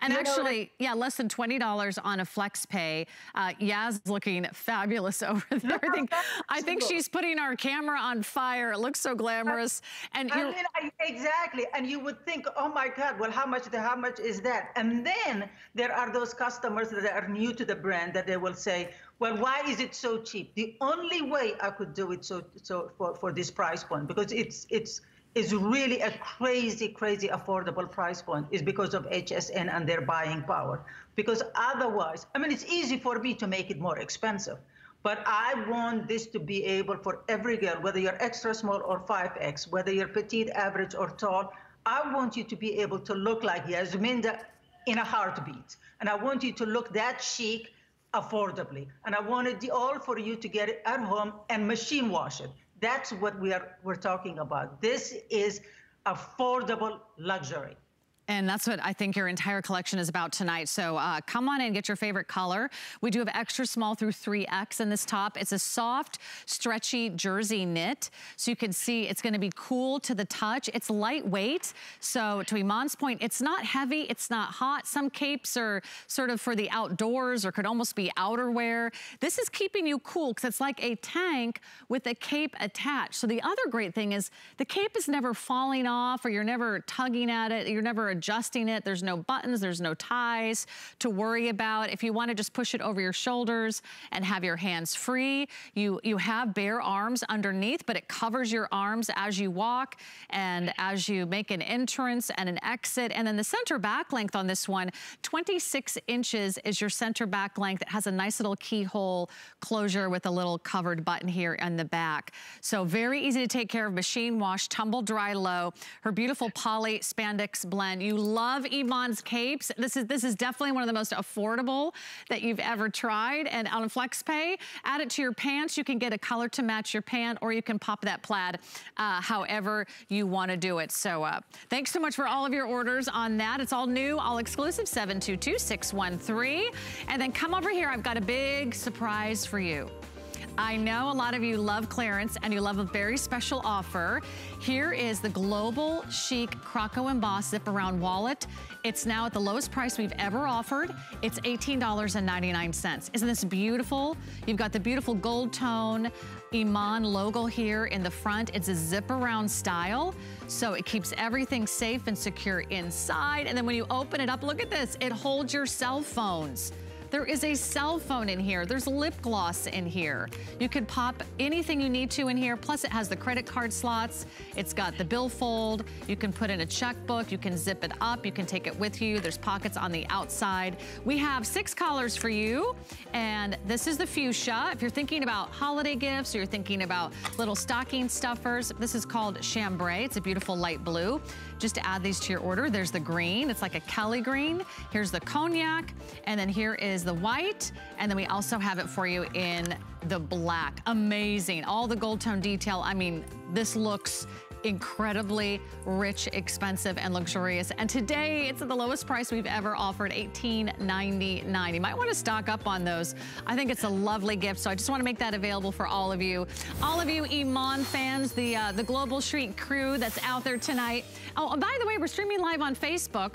And you actually, yeah, less than twenty dollars on a flex pay. Uh, Yaz looking fabulous over there. I think, I think she's putting our camera on fire. It looks so glamorous. And I mean, I, exactly. And you would think, oh my God, well, how much, how much is that? And then there are those customers that are new to the brand that they will say, well, why is it so cheap? The only way I could do it so so for, for this price point, because it's it's it's really a crazy, crazy affordable price point, is because of H S N and their buying power. Because otherwise, I mean, it's easy for me to make it more expensive, but I want this to be able for every girl, whether you're extra small or five X, whether you're petite, average, or tall, I want you to be able to look like Yasminda in a heartbeat. And I want you to look that chic, affordably. And I wanted the all for you to get it at home and machine wash it. That's what we are we're talking about. This is affordable luxury. And that's what I think your entire collection is about tonight. So uh, come on in, get your favorite color. We do have extra small through three X in this top. It's a soft, stretchy jersey knit. So you can see it's gonna be cool to the touch. It's lightweight. So to Iman's point, it's not heavy, it's not hot. Some capes are sort of for the outdoors or could almost be outerwear. This is keeping you cool because it's like a tank with a cape attached. So the other great thing is the cape is never falling off or you're never tugging at it. You're never a adjusting it. There's no buttons, there's no ties to worry about. If you want to just push it over your shoulders and have your hands free, you, you have bare arms underneath, but it covers your arms as you walk and as you make an entrance and an exit. And then the center back length on this one, twenty-six inches is your center back length. It has a nice little keyhole closure with a little covered button here in the back. So very easy to take care of, machine wash, tumble dry low. Her beautiful poly spandex blend. You love Iman's capes. This is this is definitely one of the most affordable that you've ever tried. And on FlexPay, add it to your pants. You can get a color to match your pant, or you can pop that plaid uh, however you want to do it. So uh, thanks so much for all of your orders on that. It's all new, all exclusive, seven two two, six one three. And then come over here. I've got a big surprise for you. I know a lot of you love clearance and you love a very special offer. Here is the Global Chic Croco Embossed Zip Around Wallet. It's now at the lowest price we've ever offered. It's eighteen ninety-nine. Isn't this beautiful? You've got the beautiful gold tone Iman logo here in the front. It's a zip around style, so it keeps everything safe and secure inside. And then when you open it up, look at this. It holds your cell phones. There is a cell phone in here. There's lip gloss in here. You can pop anything you need to in here. Plus it has the credit card slots. It's got the billfold. You can put in a checkbook. You can zip it up. You can take it with you. There's pockets on the outside. We have six colors for you. And this is the fuchsia. If you're thinking about holiday gifts or you're thinking about little stocking stuffers, this is called chambray. It's a beautiful light blue. Just to add these to your order, there's the green. It's like a Kelly green. Here's the cognac. And then here is the white. And then we also have it for you in the black. Amazing. All the gold tone detail. I mean, this looks incredibly rich, expensive, and luxurious. And today, it's at the lowest price we've ever offered, eighteen ninety-nine. You might want to stock up on those. I think it's a lovely gift, so I just want to make that available for all of you. All of you Iman fans, the, uh, the Global Chic crew that's out there tonight. Oh, and by the way, we're streaming live on Facebook.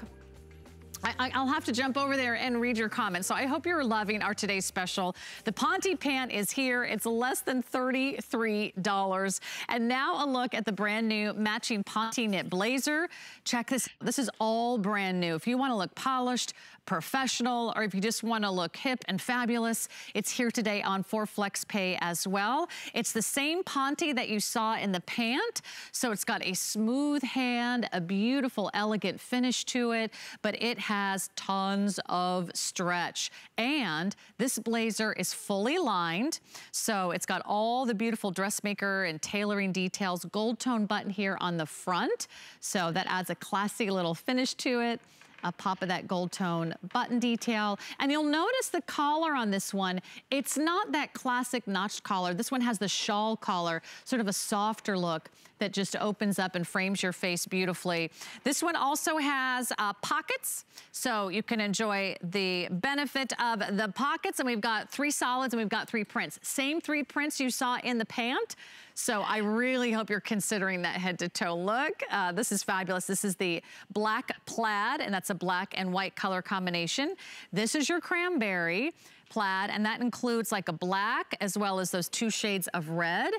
I, I'll have to jump over there and read your comments. So I hope you're loving our today's special. The Ponte pant is here. It's less than thirty-three dollars. And now a look at the brand new matching Ponte knit blazer. Check this. This is all brand new. If you want to look polished, professional, or if you just want to look hip and fabulous, it's here today on for FlexPay as well. It's the same Ponte that you saw in the pant. So it's got a smooth hand, a beautiful, elegant finish to it, but it has tons of stretch. And this blazer is fully lined. So it's got all the beautiful dressmaker and tailoring details, gold tone button here on the front. So that adds a classy little finish to it. A pop of that gold tone button detail. And you'll notice the collar on this one, it's not that classic notched collar. This one has the shawl collar, sort of a softer look that just opens up and frames your face beautifully. This one also has uh, pockets, so you can enjoy the benefit of the pockets. And we've got three solids and we've got three prints. Same three prints you saw in the pant. So I really hope you're considering that head to toe look. Uh, this is fabulous. This is the black plaid, and that's a black and white color combination. This is your cranberry plaid, and that includes like a black as well as those two shades of red.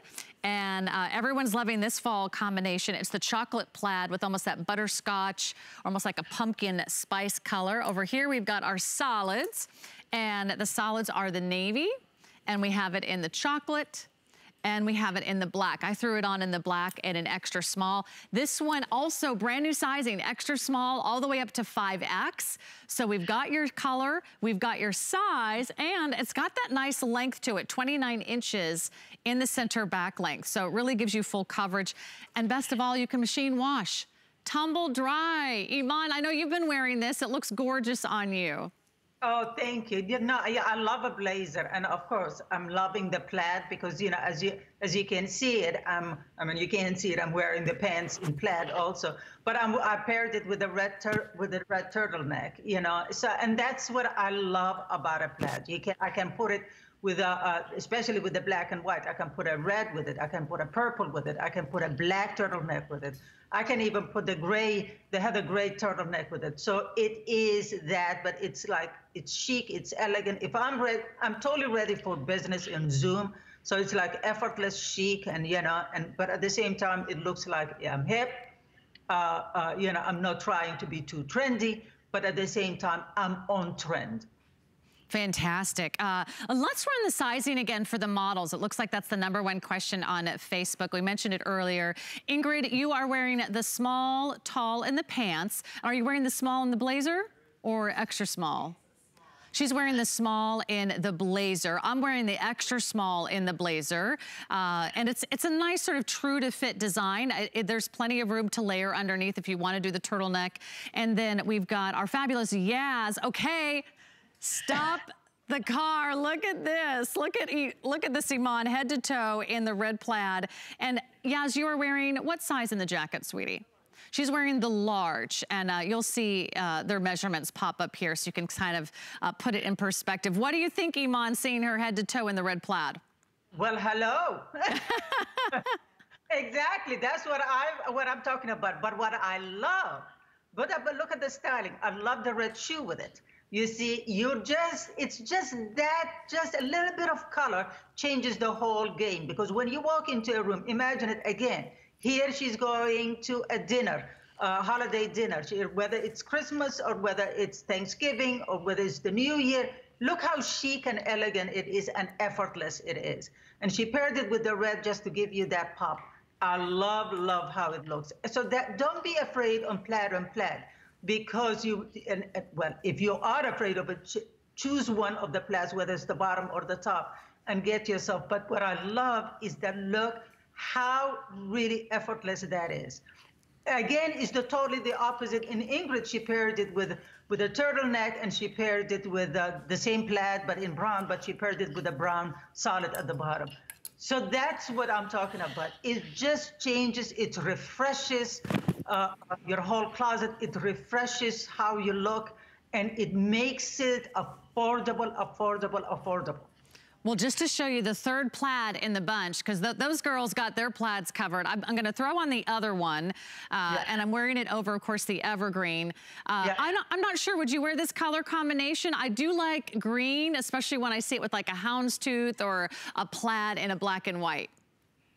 And uh, everyone's loving this fall combination. It's the chocolate plaid with almost that butterscotch, almost like a pumpkin spice color. Over here we've got our solids, and the solids are the navy, and we have it in the chocolate, and we have it in the black. I threw it on in the black and an extra small. This one also brand new sizing, extra small all the way up to five X. So we've got your color, we've got your size, and it's got that nice length to it, twenty-nine inches in the center back length. So it really gives you full coverage. And best of all, you can machine wash, tumble dry. Iman, I know you've been wearing this. It looks gorgeous on you. Oh, thank you. You know, I, I love a blazer, and of course, I'm loving the plaid because, you know, as you as you can see it, I'm, I mean, you can't see it. I'm wearing the pants in plaid also, but I'm, I paired it with a red tur with a red turtleneck. You know, so and that's what I love about a plaid. You can I can put it with a, uh, especially with the black and white. I can put a red with it. I can put a purple with it. I can put a black turtleneck with it. I can even put the gray, the Heather Gray turtleneck with it. So it is that, but it's like, it's chic, it's elegant. If I'm ready, I'm totally ready for business in Zoom. So it's like effortless chic, and you know, and but at the same time, it looks like I'm hip, uh, uh, you know, I'm not trying to be too trendy, but at the same time, I'm on trend. Fantastic. Uh, let's run the sizing again for the models. It looks like that's the number one question on Facebook. We mentioned it earlier. Ingrid, you are wearing the small, tall, and the pants. Are you wearing the small and the blazer or extra small? She's wearing the small in the blazer. I'm wearing the extra small in the blazer. Uh, and it's it's a nice sort of true to fit design. It, it, there's plenty of room to layer underneath if you want to do the turtleneck. And then we've got our fabulous Yaz. Okay, stop the car. Look at this. Look at look at this Iman head to toe in the red plaid. And Yaz, you are wearing what size in the jacket, sweetie? She's wearing the large, and uh, you'll see uh, their measurements pop up here so you can kind of uh, put it in perspective. What do you think, Iman, seeing her head to toe in the red plaid? Well, hello. Exactly. That's what, I, what I'm talking about, but what I love. But, but look at the styling. I love the red shoe with it. You see, you're just, it's just that, just a little bit of color changes the whole game, because when you walk into a room, imagine it again. Here she's going to a dinner, a holiday dinner, she, whether it's Christmas or whether it's Thanksgiving or whether it's the New Year. Look how chic and elegant it is and effortless it is. And she paired it with the red just to give you that pop. I love, love how it looks. So that, don't be afraid on plaid on plaid, because you, and, well, if you are afraid of it, choose one of the plaids, whether it's the bottom or the top, and get yourself. But what I love is the look, how really effortless that is. Again, it's the totally the opposite. In Ingrid, she paired it with, with a turtleneck, and she paired it with uh, the same plaid, but in brown, but she paired it with a brown solid at the bottom. So that's what I'm talking about. It just changes, it refreshes uh, your whole closet, it refreshes how you look, and it makes it affordable, affordable, affordable. Well, just to show you the third plaid in the bunch, because th those girls got their plaids covered. I'm, I'm going to throw on the other one, uh, yeah. and I'm wearing it over, of course, the evergreen. Uh, yeah. I'm, not, I'm not sure, would you wear this color combination? I do like green, especially when I see it with like a houndstooth or a plaid in a black and white.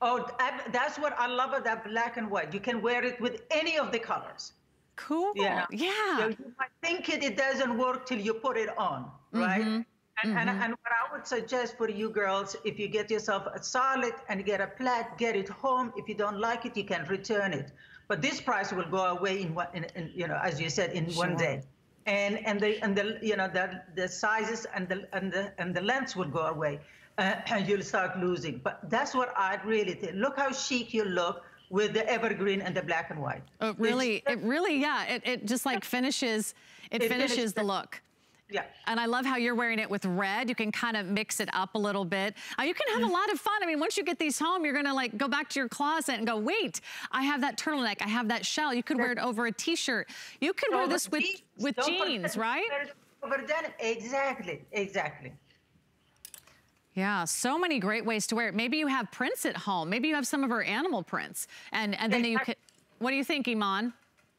Oh, that's what I love about that black and white. You can wear it with any of the colors. Cool. Yeah. Yeah. So you might think it, it doesn't work till you put it on, right? Mm-hmm. And, mm-hmm. and, and what I would suggest for you girls, if you get yourself a solid and get a plaid, get it home. If you don't like it, you can return it. But this price will go away in one, in, in, you know, as you said, in sure. one day. And and the and the you know the the sizes and the and the and the lengths will go away, uh, and you'll start losing. But that's what I really think. Look how chic you look with the evergreen and the black and white. It really, it's, it really, yeah. It it just like finishes, it, it finishes, finishes the look. Yeah. And I love how you're wearing it with red. You can kind of mix it up a little bit. Uh, you can have a lot of fun. I mean, once you get these home, you're going to like go back to your closet and go, wait, I have that turtleneck. I have that shell. You could wear it over a t-shirt. You could so wear this with, jeans. with jeans, right? Over denim. Exactly. Exactly. Yeah, so many great ways to wear it. Maybe you have prints at home. Maybe you have some of her animal prints. And, and then exactly. you could, what do you think, Iman?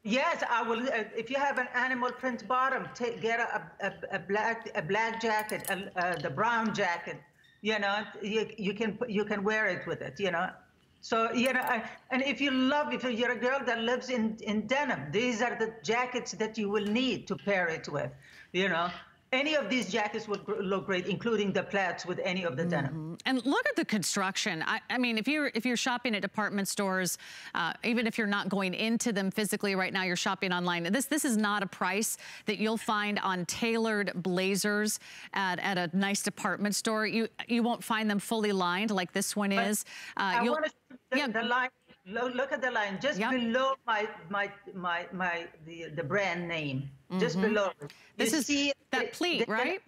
Yes, I will. Uh, if you have an animal print bottom, take, get a, a, a black a black jacket, a, uh, the brown jacket. You know, you you can you can wear it with it. You know, so you know. I, and if you love, if you're a girl that lives in in denim, these are the jackets that you will need to pair it with. You know. Any of these jackets would look great, including the plaids with any of the mm-hmm. denim. And look at the construction. I, I mean, if you're if you're shopping at department stores, uh, even if you're not going into them physically right now, you're shopping online. This this is not a price that you'll find on tailored blazers at, at a nice department store. You you won't find them fully lined like this one but is. Uh, I want to yeah. the line. Look, look at the line just yep. below my my my my the the brand name. Just mm-hmm. below. You this is see that pleat, right?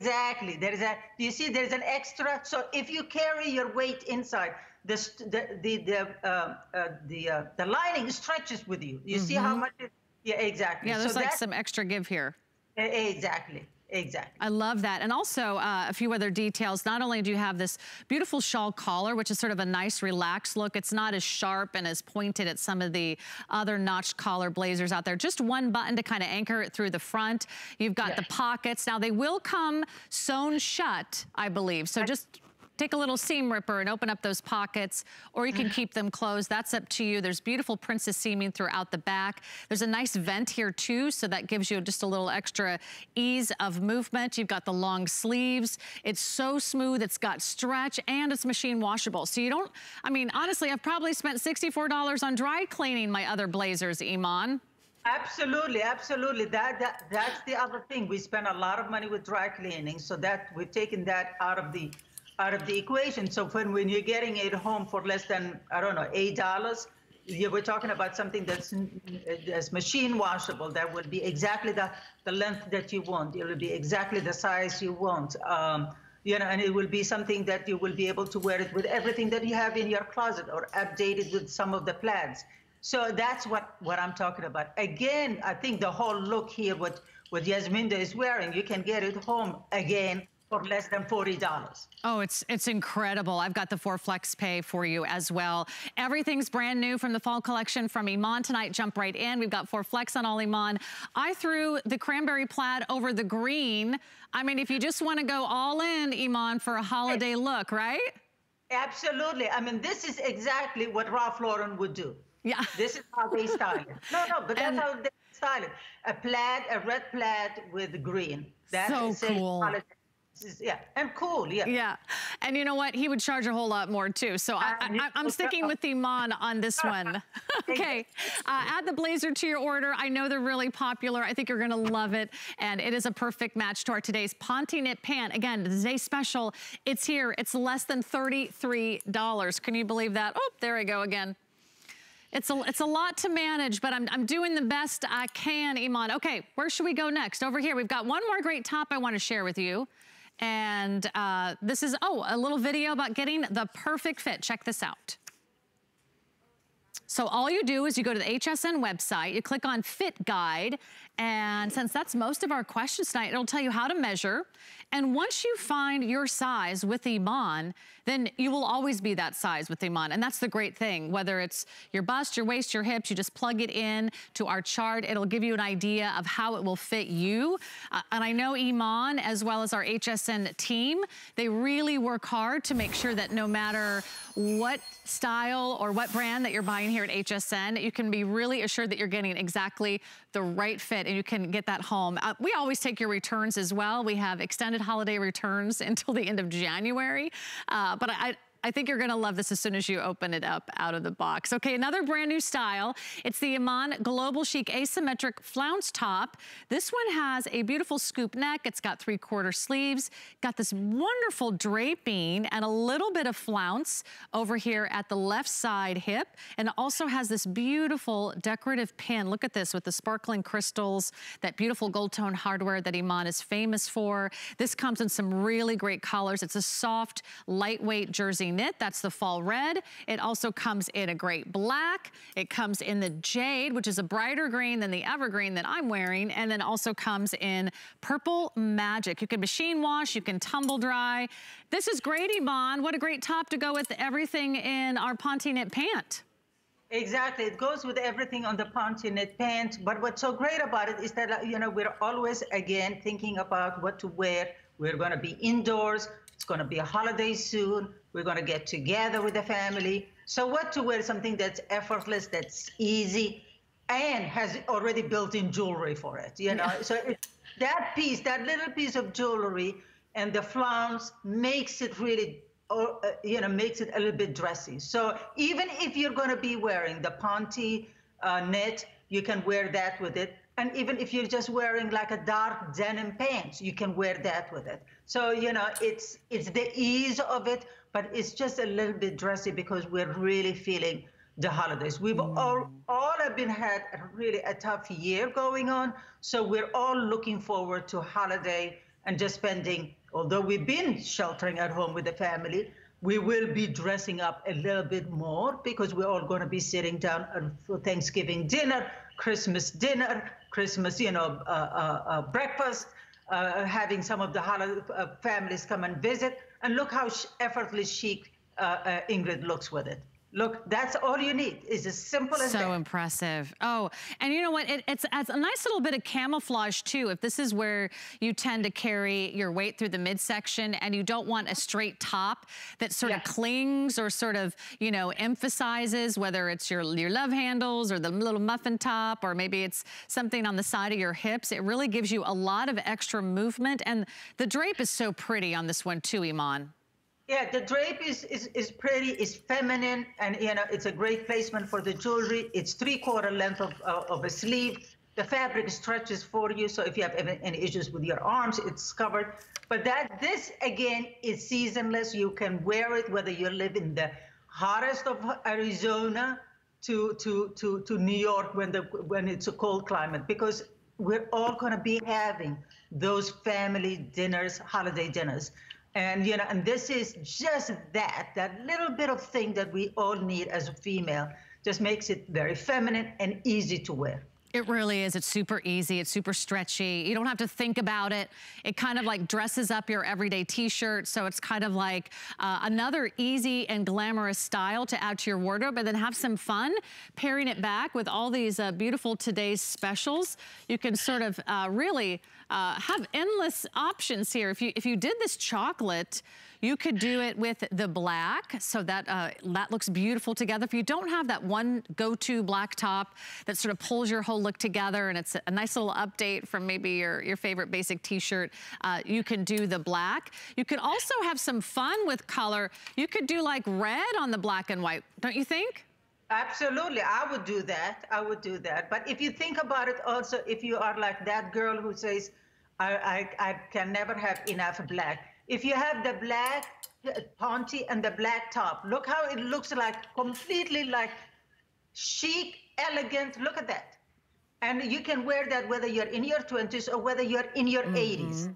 Exactly. There is a. You see, there's an extra. So if you carry your weight inside, the the the the uh, uh, the, uh, the lining stretches with you. You mm-hmm. see how much? It, yeah, exactly. Yeah, there's so like that, some extra give here. Uh, exactly. Exactly. I love that. And also uh, a few other details. Not only do you have this beautiful shawl collar, which is sort of a nice relaxed look. It's not as sharp and as pointed as some of the other notched collar blazers out there. Just one button to kind of anchor it through the front. You've got yeah. the pockets. Now they will come sewn shut, I believe. So just take a little seam ripper and open up those pockets, or you can keep them closed. That's up to you. There's beautiful princess seaming throughout the back. There's a nice vent here too, so that gives you just a little extra ease of movement. You've got the long sleeves. It's so smooth. It's got stretch and it's machine washable. So you don't, I mean, honestly, I've probably spent sixty-four dollars on dry cleaning my other blazers, Iman. Absolutely, absolutely. That, that that's the other thing. We spend a lot of money with dry cleaning, so that we've taken that out of the out of the equation. So when when you're getting it home for less than, I don't know, eight dollars, we're talking about something that's that's machine washable. That will be exactly the the length that you want. It will be exactly the size you want. Um, you know, and it will be something that you will be able to wear it with everything that you have in your closet, or updated with some of the plans. So that's what, what I'm talking about. Again, I think the whole look here, what, what Yasminda is wearing, you can get it home again for less than forty dollars. Oh, it's it's incredible. I've got the four flex pay for you as well. Everything's brand new from the fall collection from Iman tonight. Jump right in. We've got four flex on all Iman. I threw the cranberry plaid over the green. I mean, if you just want to go all in, Iman, for a holiday look, right? Absolutely. I mean, this is exactly what Ralph Lauren would do. Yeah. This is how they style it. No, no, but that's and how they style it. A plaid, a red plaid with green. That so is cool. It. Is, yeah, and cool, yeah. Yeah, and you know what? He would charge a whole lot more, too. So I, I, I'm sticking with Iman on this one. Okay, uh, add the blazer to your order. I know they're really popular. I think you're going to love it. And it is a perfect match to our today's Ponte knit pant. Again, today's special. It's here. It's less than thirty-three dollars. Can you believe that? Oh, there I go again. It's a, it's a lot to manage, but I'm, I'm doing the best I can, Iman. Okay, where should we go next? Over here, we've got one more great top I want to share with you. And uh, this is, oh, a little video about getting the perfect fit. Check this out. So all you do is you go to the H S N website, you click on Fit Guide, and since that's most of our questions tonight, it'll tell you how to measure. And once you find your size with Iman, then you will always be that size with Iman. And that's the great thing. Whether it's your bust, your waist, your hips, you just plug it in to our chart. It'll give you an idea of how it will fit you. Uh, and I know Iman, as well as our H S N team, they really work hard to make sure that no matter what style or what brand that you're buying here at H S N, you can be really assured that you're getting exactly the right fit and you can get that home. Uh, we always take your returns as well. We have extended holiday returns until the end of January. Uh, but I, I think you're gonna love this as soon as you open it up out of the box. Okay, another brand new style. It's the Iman Global Chic Asymmetric Flounce Top. This one has a beautiful scoop neck. It's got three quarter sleeves, got this wonderful draping and a little bit of flounce over here at the left side hip. And it also has this beautiful decorative pin. Look at this with the sparkling crystals, that beautiful gold tone hardware that Iman is famous for. This comes in some really great colors. It's a soft, lightweight jersey knit. That's the fall red. It also comes in a great black. It comes in the jade, which is a brighter green than the evergreen that I'm wearing, and then also comes in purple magic. You can machine wash, you can tumble dry. This is great, Iman. What a great top to go with everything in our Ponte knit pant. Exactly. It goes with everything on the Ponte knit pant, but what's so great about it is that, you know, we're always, again, thinking about what to wear. We're going to be indoors. It's going to be a holiday soon. We're going to get together with the family. So what to wear is something that's effortless, that's easy, and has already built-in jewelry for it, you know? Yeah. So it, that piece, that little piece of jewelry and the flounce makes it really, uh, you know, makes it a little bit dressy. So even if you're going to be wearing the Ponte uh, knit, you can wear that with it. And even if you're just wearing like a dark denim pants, you can wear that with it. So, you know, it's it's the ease of it, but it's just a little bit dressy because we're really feeling the holidays. We've mm. all, all have been had really a tough year going on. So we're all looking forward to holiday and just spending, although we've been sheltering at home with the family, we will be dressing up a little bit more because we're all going to be sitting down for Thanksgiving dinner, Christmas dinner, Christmas, you know, uh, uh, uh, breakfast, uh, having some of the holiday uh, families come and visit, and look how sh effortlessly chic uh, uh, Ingrid looks with it. Look, that's all you need. It's as simple as that. So impressive. Oh, and you know what? It, it's, it's a nice little bit of camouflage too. If this is where you tend to carry your weight through the midsection and you don't want a straight top that sort yes. of clings or sort of, you know, emphasizes whether it's your, your love handles or the little muffin top, or maybe it's something on the side of your hips. It really gives you a lot of extra movement. And the drape is so pretty on this one too, Iman. Yeah, the drape is, is, is pretty, it's feminine, and, you know, it's a great placement for the jewelry. It's three-quarter length of, uh, of a sleeve. The fabric stretches for you, so if you have any issues with your arms, it's covered. But that this, again, is seasonless. You can wear it whether you live in the hottest of Arizona to, to, to, to New York when, the, when it's a cold climate, because we're all going to be having those family dinners, holiday dinners. And, you know, and this is just that, that little bit of thing that we all need as a female, just makes it very feminine and easy to wear. It really is. It's super easy. It's super stretchy. You don't have to think about it. It kind of like dresses up your everyday t-shirt. So it's kind of like uh, another easy and glamorous style to add to your wardrobe, and then have some fun pairing it back with all these uh, beautiful today's specials. You can sort of uh, really uh, have endless options here. If you, if you did this chocolate, you could do it with the black, so that uh, that looks beautiful together. If you don't have that one go-to black top that sort of pulls your whole look together, and it's a nice little update from maybe your, your favorite basic t-shirt, uh, you can do the black. You could also have some fun with color. You could do like red on the black and white, don't you think? Absolutely, I would do that, I would do that. But if you think about it also, if you are like that girl who says, I, I, I can never have enough black. If you have the black Ponte and the black top, look how it looks like, completely like chic, elegant, look at that. And you can wear that whether you're in your twenties or whether you're in your mm-hmm. eighties.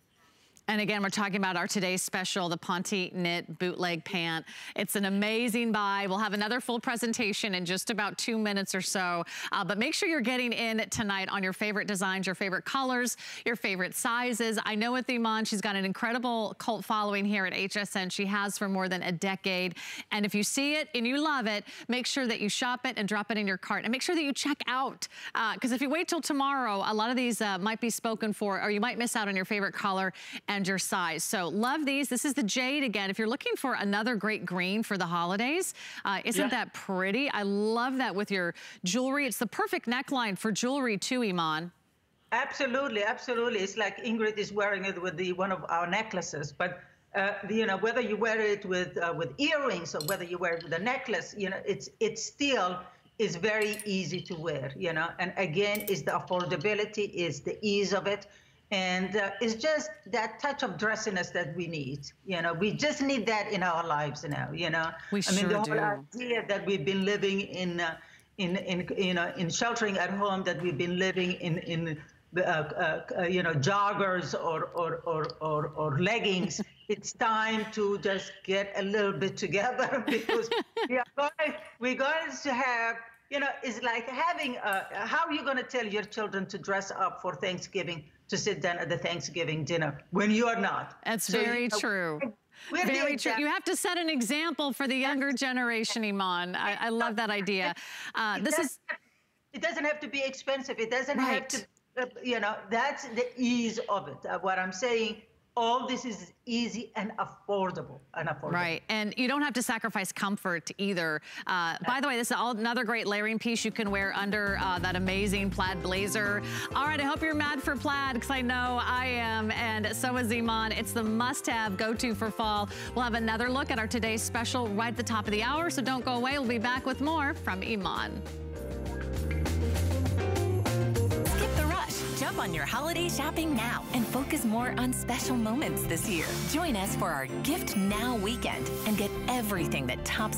And again, we're talking about our today's special, the Ponte knit bootleg pant. It's an amazing buy. We'll have another full presentation in just about two minutes or so. Uh, but make sure you're getting in tonight on your favorite designs, your favorite colors, your favorite sizes. I know with Iman, she's got an incredible cult following here at H S N. She has for more than a decade. And if you see it and you love it, make sure that you shop it and drop it in your cart. And make sure that you check out. Because uh, if you wait till tomorrow, a lot of these uh, might be spoken for, or you might miss out on your favorite color and And your size. So love these. This is the jade again. If you're looking for another great green for the holidays, uh, isn't yeah. that pretty? I love that with your jewelry. It's the perfect neckline for jewelry too, Iman. Absolutely, absolutely. It's like Ingrid is wearing it with the one of our necklaces. But uh, you know, whether you wear it with uh, with earrings or whether you wear it with a necklace, you know, it's it still is very easy to wear. You know, and again, is the affordability, is the ease of it. And uh, it's just that touch of dressiness that we need. You know, we just need that in our lives now. You know, we I mean, sure the whole do. idea that we've been living in, uh, in, in, you know, in sheltering at home, that we've been living in, in, uh, uh, uh, you know, joggers or or or or, or leggings. It's time to just get a little bit together, because we are going, we're going to have. You know, it's like having, a, how are you going to tell your children to dress up for Thanksgiving, to sit down at the Thanksgiving dinner when you are not? That's so, very you know, true. We're very true. You have to set an example for the younger generation, Iman. I, I love that idea. Uh, this is. It doesn't have to be expensive. It doesn't right. have to, uh, you know, that's the ease of it. Uh, what I'm saying, all this is easy and affordable, and affordable. Right, and you don't have to sacrifice comfort either. Uh, by the way, this is all, another great layering piece you can wear under uh, that amazing plaid blazer. All right, I hope you're mad for plaid, because I know I am, and so is Iman. It's the must-have go-to for fall. We'll have another look at our today's special right at the top of the hour, so don't go away. We'll be back with more from Iman. Jump on your holiday shopping now and focus more on special moments this year. Join us for our Gift Now weekend and get everything that tops